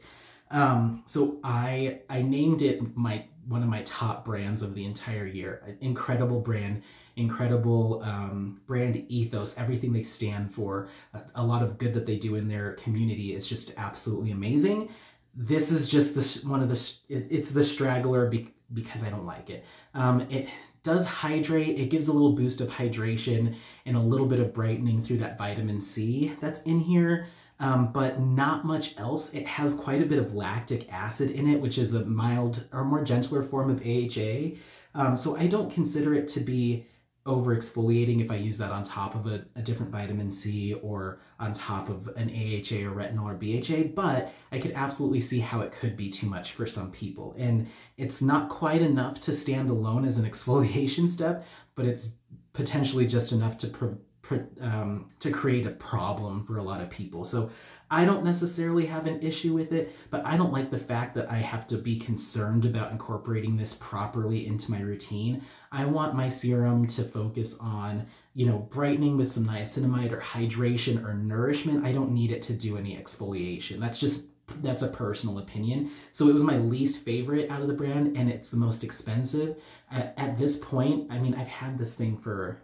Um, so I I named it my one of my top brands of the entire year. Incredible brand, incredible um, brand ethos, everything they stand for, a, a lot of good that they do in their community is just absolutely amazing. This is just the, one of the, it, it's the straggler be, because I don't like it. Um, it does hydrate. It gives a little boost of hydration and a little bit of brightening through that vitamin C that's in here, um, but not much else. It has quite a bit of lactic acid in it, which is a mild or more gentler form of A H A. Um, so I don't consider it to be over exfoliating if I use that on top of a, a different vitamin C or on top of an A H A or retinol or B H A, but I could absolutely see how it could be too much for some people. And it's not quite enough to stand alone as an exfoliation step, but it's potentially just enough to pr pr um, to create a problem for a lot of people. So I don't necessarily have an issue with it, but I don't like the fact that I have to be concerned about incorporating this properly into my routine. I want my serum to focus on, you know, brightening with some niacinamide or hydration or nourishment. I don't need it to do any exfoliation. That's just, that's a personal opinion. So it was my least favorite out of the brand, and it's the most expensive. At, at this point, I mean, I've had this thing for,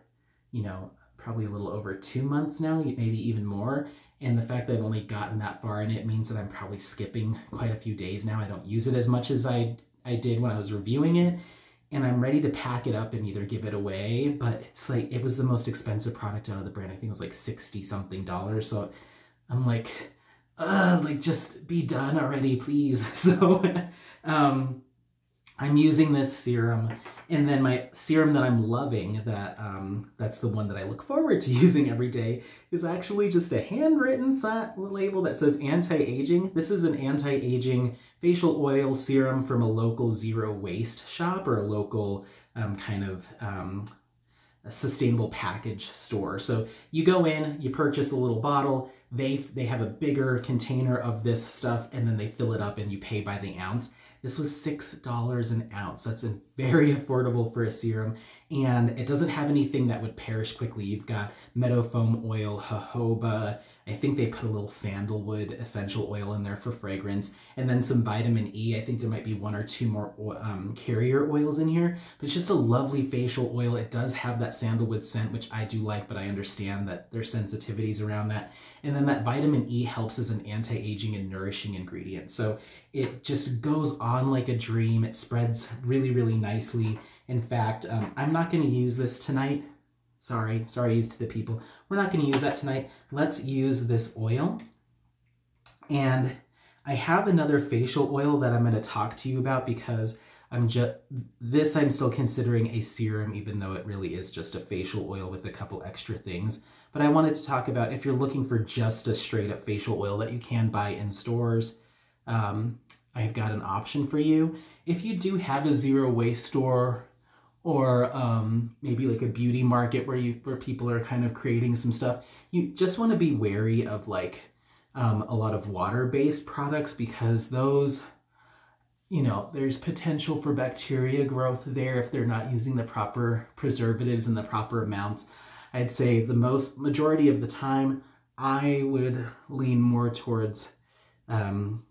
you know, probably a little over two months now, maybe even more. And the fact that I've only gotten that far in it means that I'm probably skipping quite a few days now. I don't use it as much as I, I did when I was reviewing it. And I'm ready to pack it up and either give it away, but it's like, it was the most expensive product out of the brand. I think it was like sixty something dollars. So I'm like, uh, like just be done already, please. So um, I'm using this serum. And then my serum that I'm loving, that um, that's the one that I look forward to using every day, is actually just a handwritten label that says anti-aging. This is an anti-aging facial oil serum from a local zero waste shop or a local um, kind of um, a sustainable package store. So you go in, you purchase a little bottle, they, they have a bigger container of this stuff, and then they fill it up and you pay by the ounce. This was six dollars an ounce. That's a very affordable for a serum, and it doesn't have anything that would perish quickly. You've got meadow foam oil, jojoba. I think they put a little sandalwood essential oil in there for fragrance, and then some vitamin E. I think there might be one or two more um, carrier oils in here, but it's just a lovely facial oil. It does have that sandalwood scent, which I do like, but I understand that there's sensitivities around that. And then that vitamin E helps as an anti-aging and nourishing ingredient. So it just goes on like a dream. It spreads really, really nicely. In fact, um, I'm not going to use this tonight. Sorry, sorry to the people. We're not going to use that tonight. Let's use this oil. And I have another facial oil that I'm going to talk to you about because I'm just this I'm still considering a serum, even though it really is just a facial oil with a couple extra things. But I wanted to talk about if you're looking for just a straight up facial oil that you can buy in stores, um, I've got an option for you. If you do have a zero waste store or um, maybe like a beauty market where you where people are kind of creating some stuff, you just want to be wary of like um, a lot of water-based products, because those, you know, there's potential for bacteria growth there if they're not using the proper preservatives in the proper amounts. I'd say the most majority of the time, I would lean more towards um,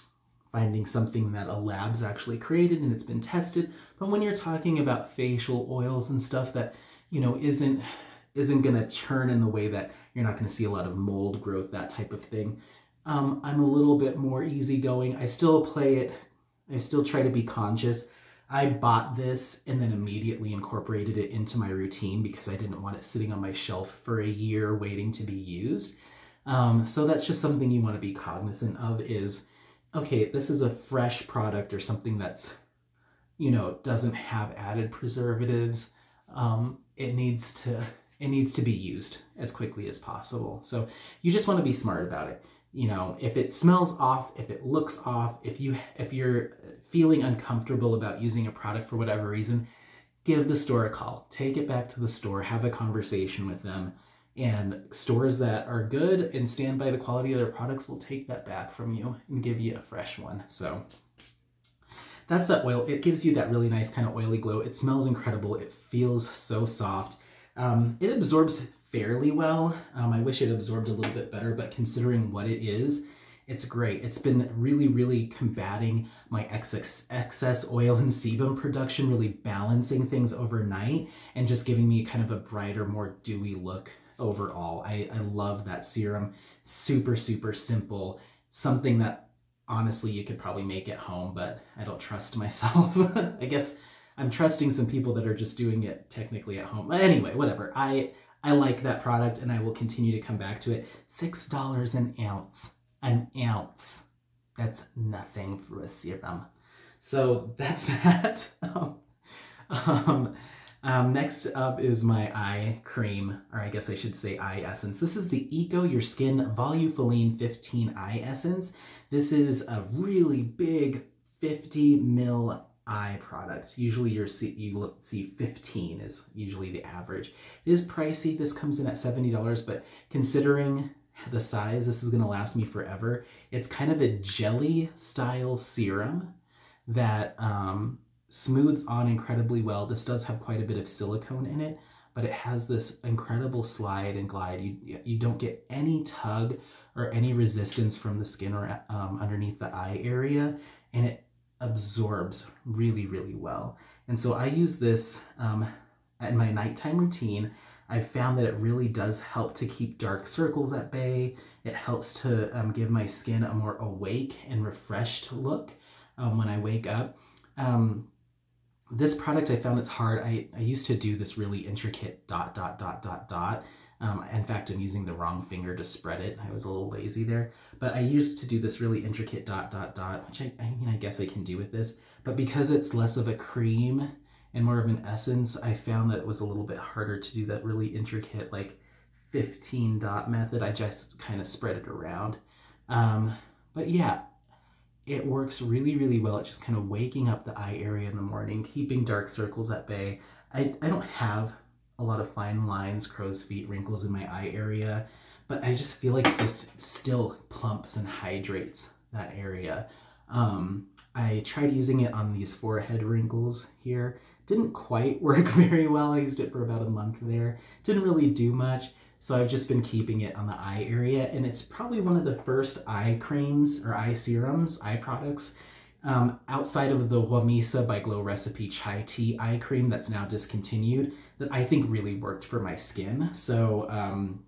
finding something that a lab's actually created and it's been tested. But when you're talking about facial oils and stuff that, you know, isn't isn't going to churn in the way that you're not going to see a lot of mold growth, that type of thing, um, I'm a little bit more easygoing. I still play it. I still try to be conscious. I bought this and then immediately incorporated it into my routine because I didn't want it sitting on my shelf for a year waiting to be used. Um, so that's just something you want to be cognizant of is, okay, this is a fresh product or something that's, you know, doesn't have added preservatives. Um, it needs to, it needs to be used as quickly as possible. So you just want to be smart about it. You know, if it smells off, if it looks off, if you if you're feeling uncomfortable about using a product for whatever reason, give the store a call. Take it back to the store, have a conversation with them. And stores that are good and stand by the quality of their products will take that back from you and give you a fresh one. So that's that oil. It gives you that really nice kind of oily glow. It smells incredible. It feels so soft. Um, it absorbs fairly well. Um, I wish it absorbed a little bit better, but considering what it is, it's great. It's been really, really combating my excess, excess oil and sebum production, really balancing things overnight and just giving me kind of a brighter, more dewy look overall. I, I love that serum. Super, super simple. Something that honestly you could probably make at home, but I don't trust myself. I guess I'm trusting some people that are just doing it technically at home. But anyway, whatever. I... I like that product and I will continue to come back to it. six dollars an ounce. An ounce. That's nothing for a serum. So that's that. um, um, um, next up is my eye cream, or I guess I should say eye essence. This is the Eco Your Skin Volufoline fifteen Eye Essence. This is a really big fifty mil eye product. Usually you're see, you look, see fifteen is usually the average. It is pricey. This comes in at seventy dollars, but considering the size, this is going to last me forever. It's kind of a jelly style serum that um, smooths on incredibly well. This does have quite a bit of silicone in it, but it has this incredible slide and glide. You, you don't get any tug or any resistance from the skin or um, underneath the eye area, and it absorbs really, really well. And so I use this um, in my nighttime routine. I found that it really does help to keep dark circles at bay. It helps to um, give my skin a more awake and refreshed look um, when I wake up. Um, this product, I found it's hard. I, I used to do this really intricate dot, dot, dot, dot, dot. Um, in fact, I'm using the wrong finger to spread it. I was a little lazy there, but I used to do this really intricate dot, dot, dot, which I, I mean, I guess I can do with this, but because it's less of a cream and more of an essence, I found that it was a little bit harder to do that really intricate, like fifteen dot method. I just kind of spread it around. Um, but yeah, it works really, really well. It's just kind of waking up the eye area in the morning, keeping dark circles at bay. I, I don't have a lot of fine lines, crow's feet, wrinkles in my eye area, but I just feel like this still plumps and hydrates that area. Um, I tried using it on these forehead wrinkles here. Didn't quite work very well. I used it for about a month there. Didn't really do much, so I've just been keeping it on the eye area, and it's probably one of the first eye creams or eye serums, eye products, Um, outside of the Huamisa by Glow Recipe Chai Tea Eye Cream that's now discontinued, that I think really worked for my skin. So um,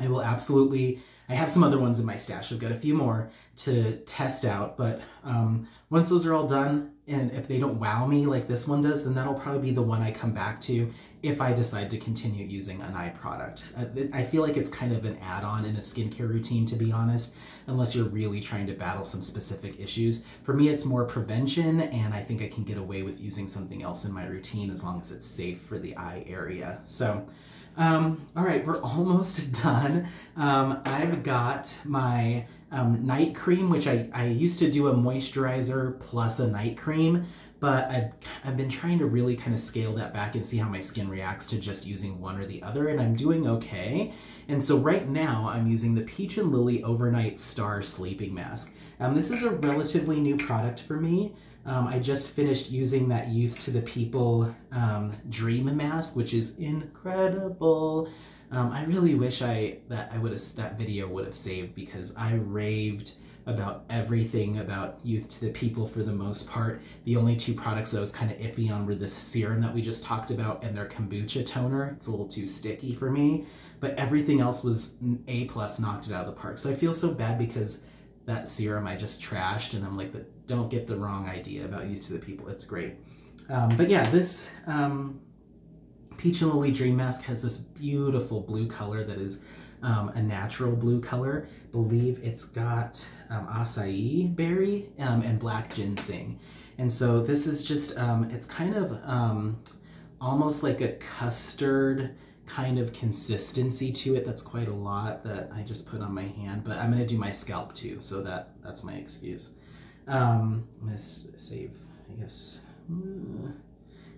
I will absolutely I have some other ones in my stash. I've got a few more to test out, but um, once those are all done, and if they don't wow me like this one does, then that'll probably be the one I come back to if I decide to continue using an eye product. I, I feel like it's kind of an add-on in a skincare routine, to be honest, unless you're really trying to battle some specific issues. For me, it's more prevention, and I think I can get away with using something else in my routine as long as it's safe for the eye area. So, um, all right, we're almost done. Um, I've got my um, night cream, which I, I used to do a moisturizer plus a night cream, but I've, I've been trying to really kind of scale that back and see how my skin reacts to just using one or the other, and I'm doing okay. And so right now I'm using the Peach and Lily Overnight Star Sleeping Mask. Um, this is a relatively new product for me. Um, I just finished using that Youth to the People um, Dream Mask, which is incredible. Um, I really wish I that I would have that video would have saved, because I raved about everything about Youth to the People for the most part. The only two products that I was kind of iffy on were this serum that we just talked about and their kombucha toner. It's a little too sticky for me, but everything else was A plus, knocked it out of the park. So I feel so bad because that serum I just trashed, and I'm like, don't get the wrong idea about Youth to the People. It's great. Um, but yeah, this um, Peach and Lily Dream Mask has this beautiful blue color that is Um, a natural blue color. Believe it's got um, acai berry um, and black ginseng. And so this is just, um, it's kind of um, almost like a custard kind of consistency to it. That's quite a lot that I just put on my hand, but I'm gonna do my scalp too, so that that's my excuse. Um, I'm gonna save, I guess, mm.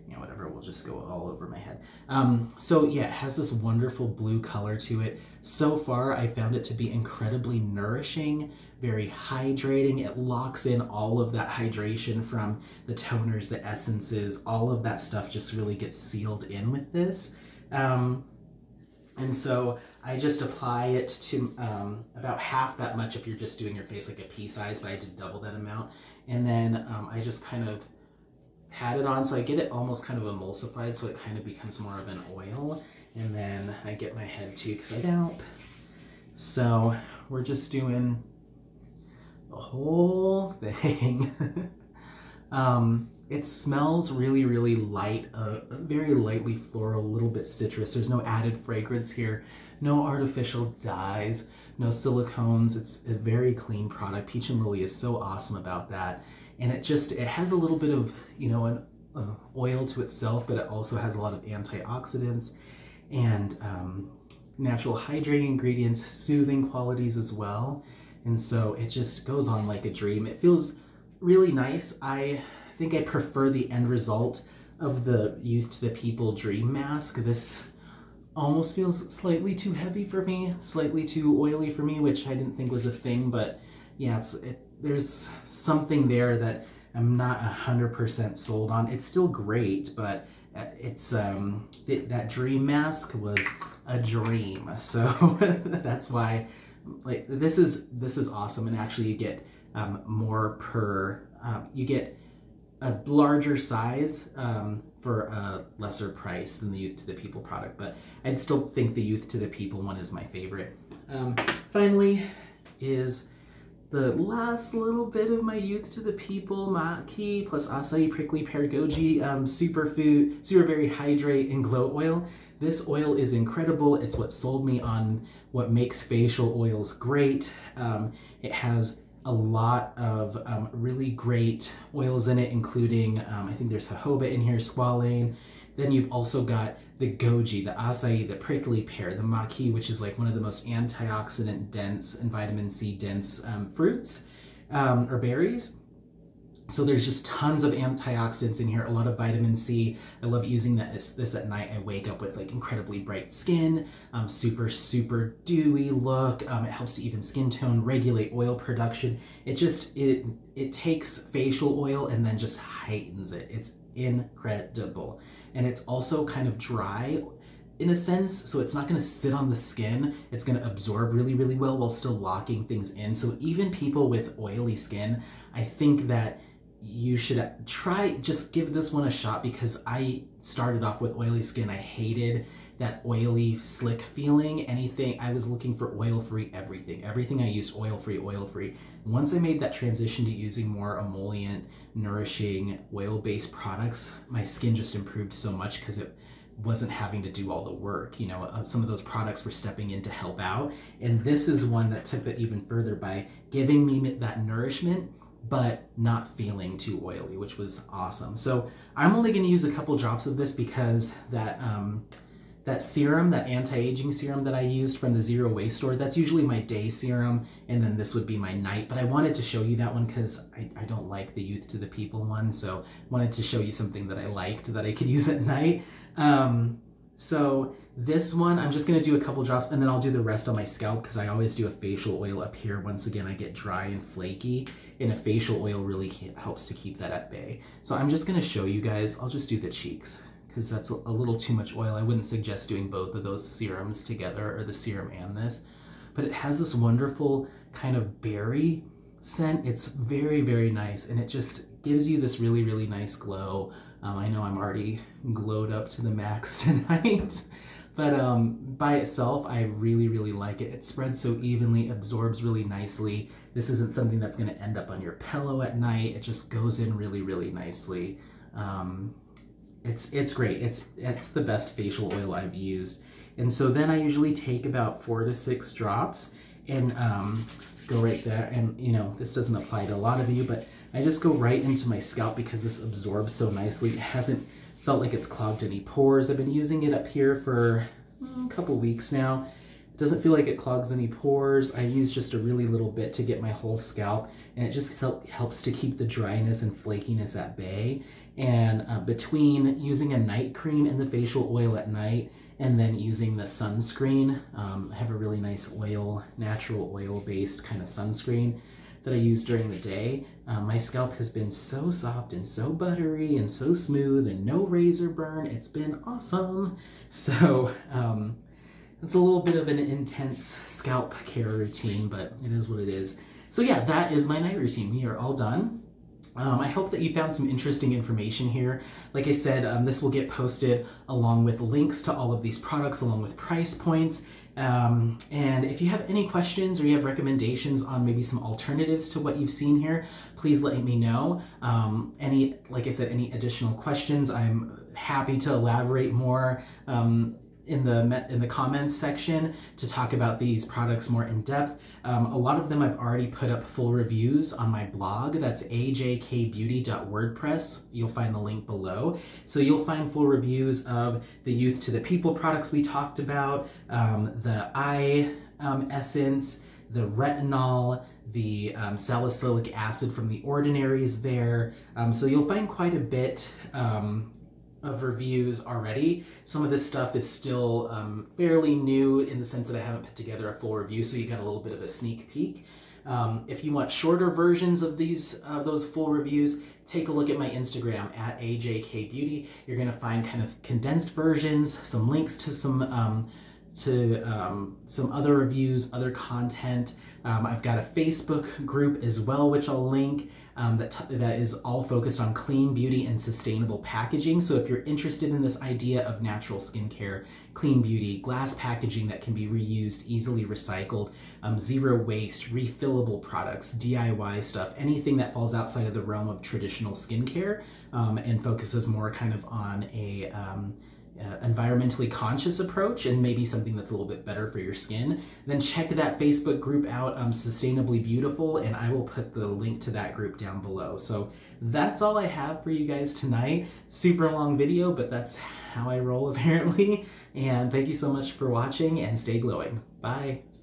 Yeah, whatever, will just go all over my head. Um, so yeah, it has this wonderful blue color to it. So far, I found it to be incredibly nourishing, very hydrating. It locks in all of that hydration from the toners, the essences, all of that stuff just really gets sealed in with this. Um, and so I just apply it to um, about half that much if you're just doing your face like a pea size, but I did double that amount. And then um, I just kind of pat it on, so I get it almost kind of emulsified, so it kind of becomes more of an oil. And then I get my head too, because I don't. So we're just doing the whole thing. um, it smells really, really light, uh, very lightly floral, a little bit citrus. There's no added fragrance here, no artificial dyes, no silicones. It's a very clean product. Peach and Lily is so awesome about that. And it just, it has a little bit of, you know, an uh, oil to itself, but it also has a lot of antioxidants and um, natural hydrating ingredients, soothing qualities as well. And so it just goes on like a dream. It feels really nice. I think I prefer the end result of the Youth to the People Dream Mask. This almost feels slightly too heavy for me, slightly too oily for me, which I didn't think was a thing, but yeah, it's, it, there's something there that I'm not one hundred percent sold on. It's still great, but it's um, it, that Dream Mask was a dream. So that's why, like, this is this is awesome. And actually, you get um, more per um, you get a larger size um, for a lesser price than the Youth to the People product. But I'd still think the Youth to the People one is my favorite. Um, finally, is the last little bit of my Youth to the People Maki plus acai prickly pear goji um, superfood, superberry hydrate and glow oil. This oil is incredible. It's what sold me on what makes facial oils great. Um, it has a lot of um, really great oils in it, including um, I think there's jojoba in here, squalane. Then you've also got the goji, the acai, the prickly pear, the maki, which is like one of the most antioxidant dense and vitamin C dense um, fruits um, or berries. So there's just tons of antioxidants in here, a lot of vitamin C. I love using this, this at night. I wake up with like incredibly bright skin, um, super, super dewy look. Um, it helps to even skin tone, regulate oil production. It just, it, it takes facial oil and then just heightens it. It's incredible. And it's also kind of dry in a sense, so it's not gonna sit on the skin. It's gonna absorb really, really well while still locking things in. So even people with oily skin, I think that you should try, just give this one a shot, because I started off with oily skin. I hated that oily, slick feeling, anything. I was looking for oil-free everything. Everything I used, oil-free, oil-free. Once I made that transition to using more emollient, nourishing, oil-based products, my skin just improved so much because it wasn't having to do all the work. You know, uh, some of those products were stepping in to help out. And this is one that took that even further by giving me that nourishment, but not feeling too oily, which was awesome. So I'm only gonna use a couple drops of this because that um, that serum, that anti-aging serum that I used from the Zero Waste store, that's usually my day serum, and then this would be my night. But I wanted to show you that one because I, I don't like the Youth to the People one, so wanted to show you something that I liked that I could use at night. Um, so this one, I'm just gonna do a couple drops and then I'll do the rest on my scalp because I always do a facial oil up here. Once again, I get dry and flaky, and a facial oil really helps to keep that at bay. So I'm just gonna show you guys, I'll just do the cheeks, because that's a little too much oil. I wouldn't suggest doing both of those serums together, or the serum and this, but it has this wonderful kind of berry scent. It's very, very nice, and it just gives you this really, really nice glow. Um, I know I'm already glowed up to the max tonight, but um, by itself, I really, really like it. It spreads so evenly, absorbs really nicely. This isn't something that's gonna end up on your pillow at night. It just goes in really, really nicely. Um, It's, it's great. It's, it's the best facial oil I've used. And so then I usually take about four to six drops and um, go right there. And you know, this doesn't apply to a lot of you, but I just go right into my scalp because this absorbs so nicely. It hasn't felt like it's clogged any pores. I've been using it up here for a couple weeks now. It doesn't feel like it clogs any pores. I use just a really little bit to get my whole scalp, and it just helps to keep the dryness and flakiness at bay. And uh, between using a night cream and the facial oil at night, and then using the sunscreen, um, I have a really nice oil, natural oil-based kind of sunscreen that I use during the day. Uh, my scalp has been so soft and so buttery and so smooth and no razor burn. It's been awesome. So um, it's a little bit of an intense scalp care routine, but it is what it is. So yeah, that is my night routine. We are all done. Um, I hope that you found some interesting information here. Like I said, um, this will get posted along with links to all of these products, along with price points. Um, and if you have any questions or you have recommendations on maybe some alternatives to what you've seen here, please let me know. Um, any, like I said, any additional questions, I'm happy to elaborate more Um, in the in the comments section to talk about these products more in depth. Um, a lot of them I've already put up full reviews on my blog. That's A J K beauty dot wordpress. You'll find the link below. So you'll find full reviews of the Youth to the People products we talked about, um, the eye um, essence, the retinol, the um, salicylic acid from The Ordinary is there. Um, so you'll find quite a bit um, of reviews already. Some of this stuff is still um, fairly new in the sense that I haven't put together a full review, so you got a little bit of a sneak peek. Um, if you want shorter versions of these, uh, those full reviews, take a look at my Instagram at A J K Beauty. You're gonna find kind of condensed versions, some links to some um, to um, some other reviews, other content. Um, I've got a Facebook group as well, which I'll link. Um, that, that is all focused on clean beauty and sustainable packaging. So if you're interested in this idea of natural skincare, clean beauty, glass packaging that can be reused, easily recycled, um, zero waste, refillable products, D I Y stuff, anything that falls outside of the realm of traditional skincare um, and focuses more kind of on a um, Uh, environmentally conscious approach and maybe something that's a little bit better for your skin, then check that Facebook group out, um, Sustainably Beautiful, and I will put the link to that group down below. So that's all I have for you guys tonight. Super long video, but that's how I roll apparently. And thank you so much for watching, and stay glowing. Bye.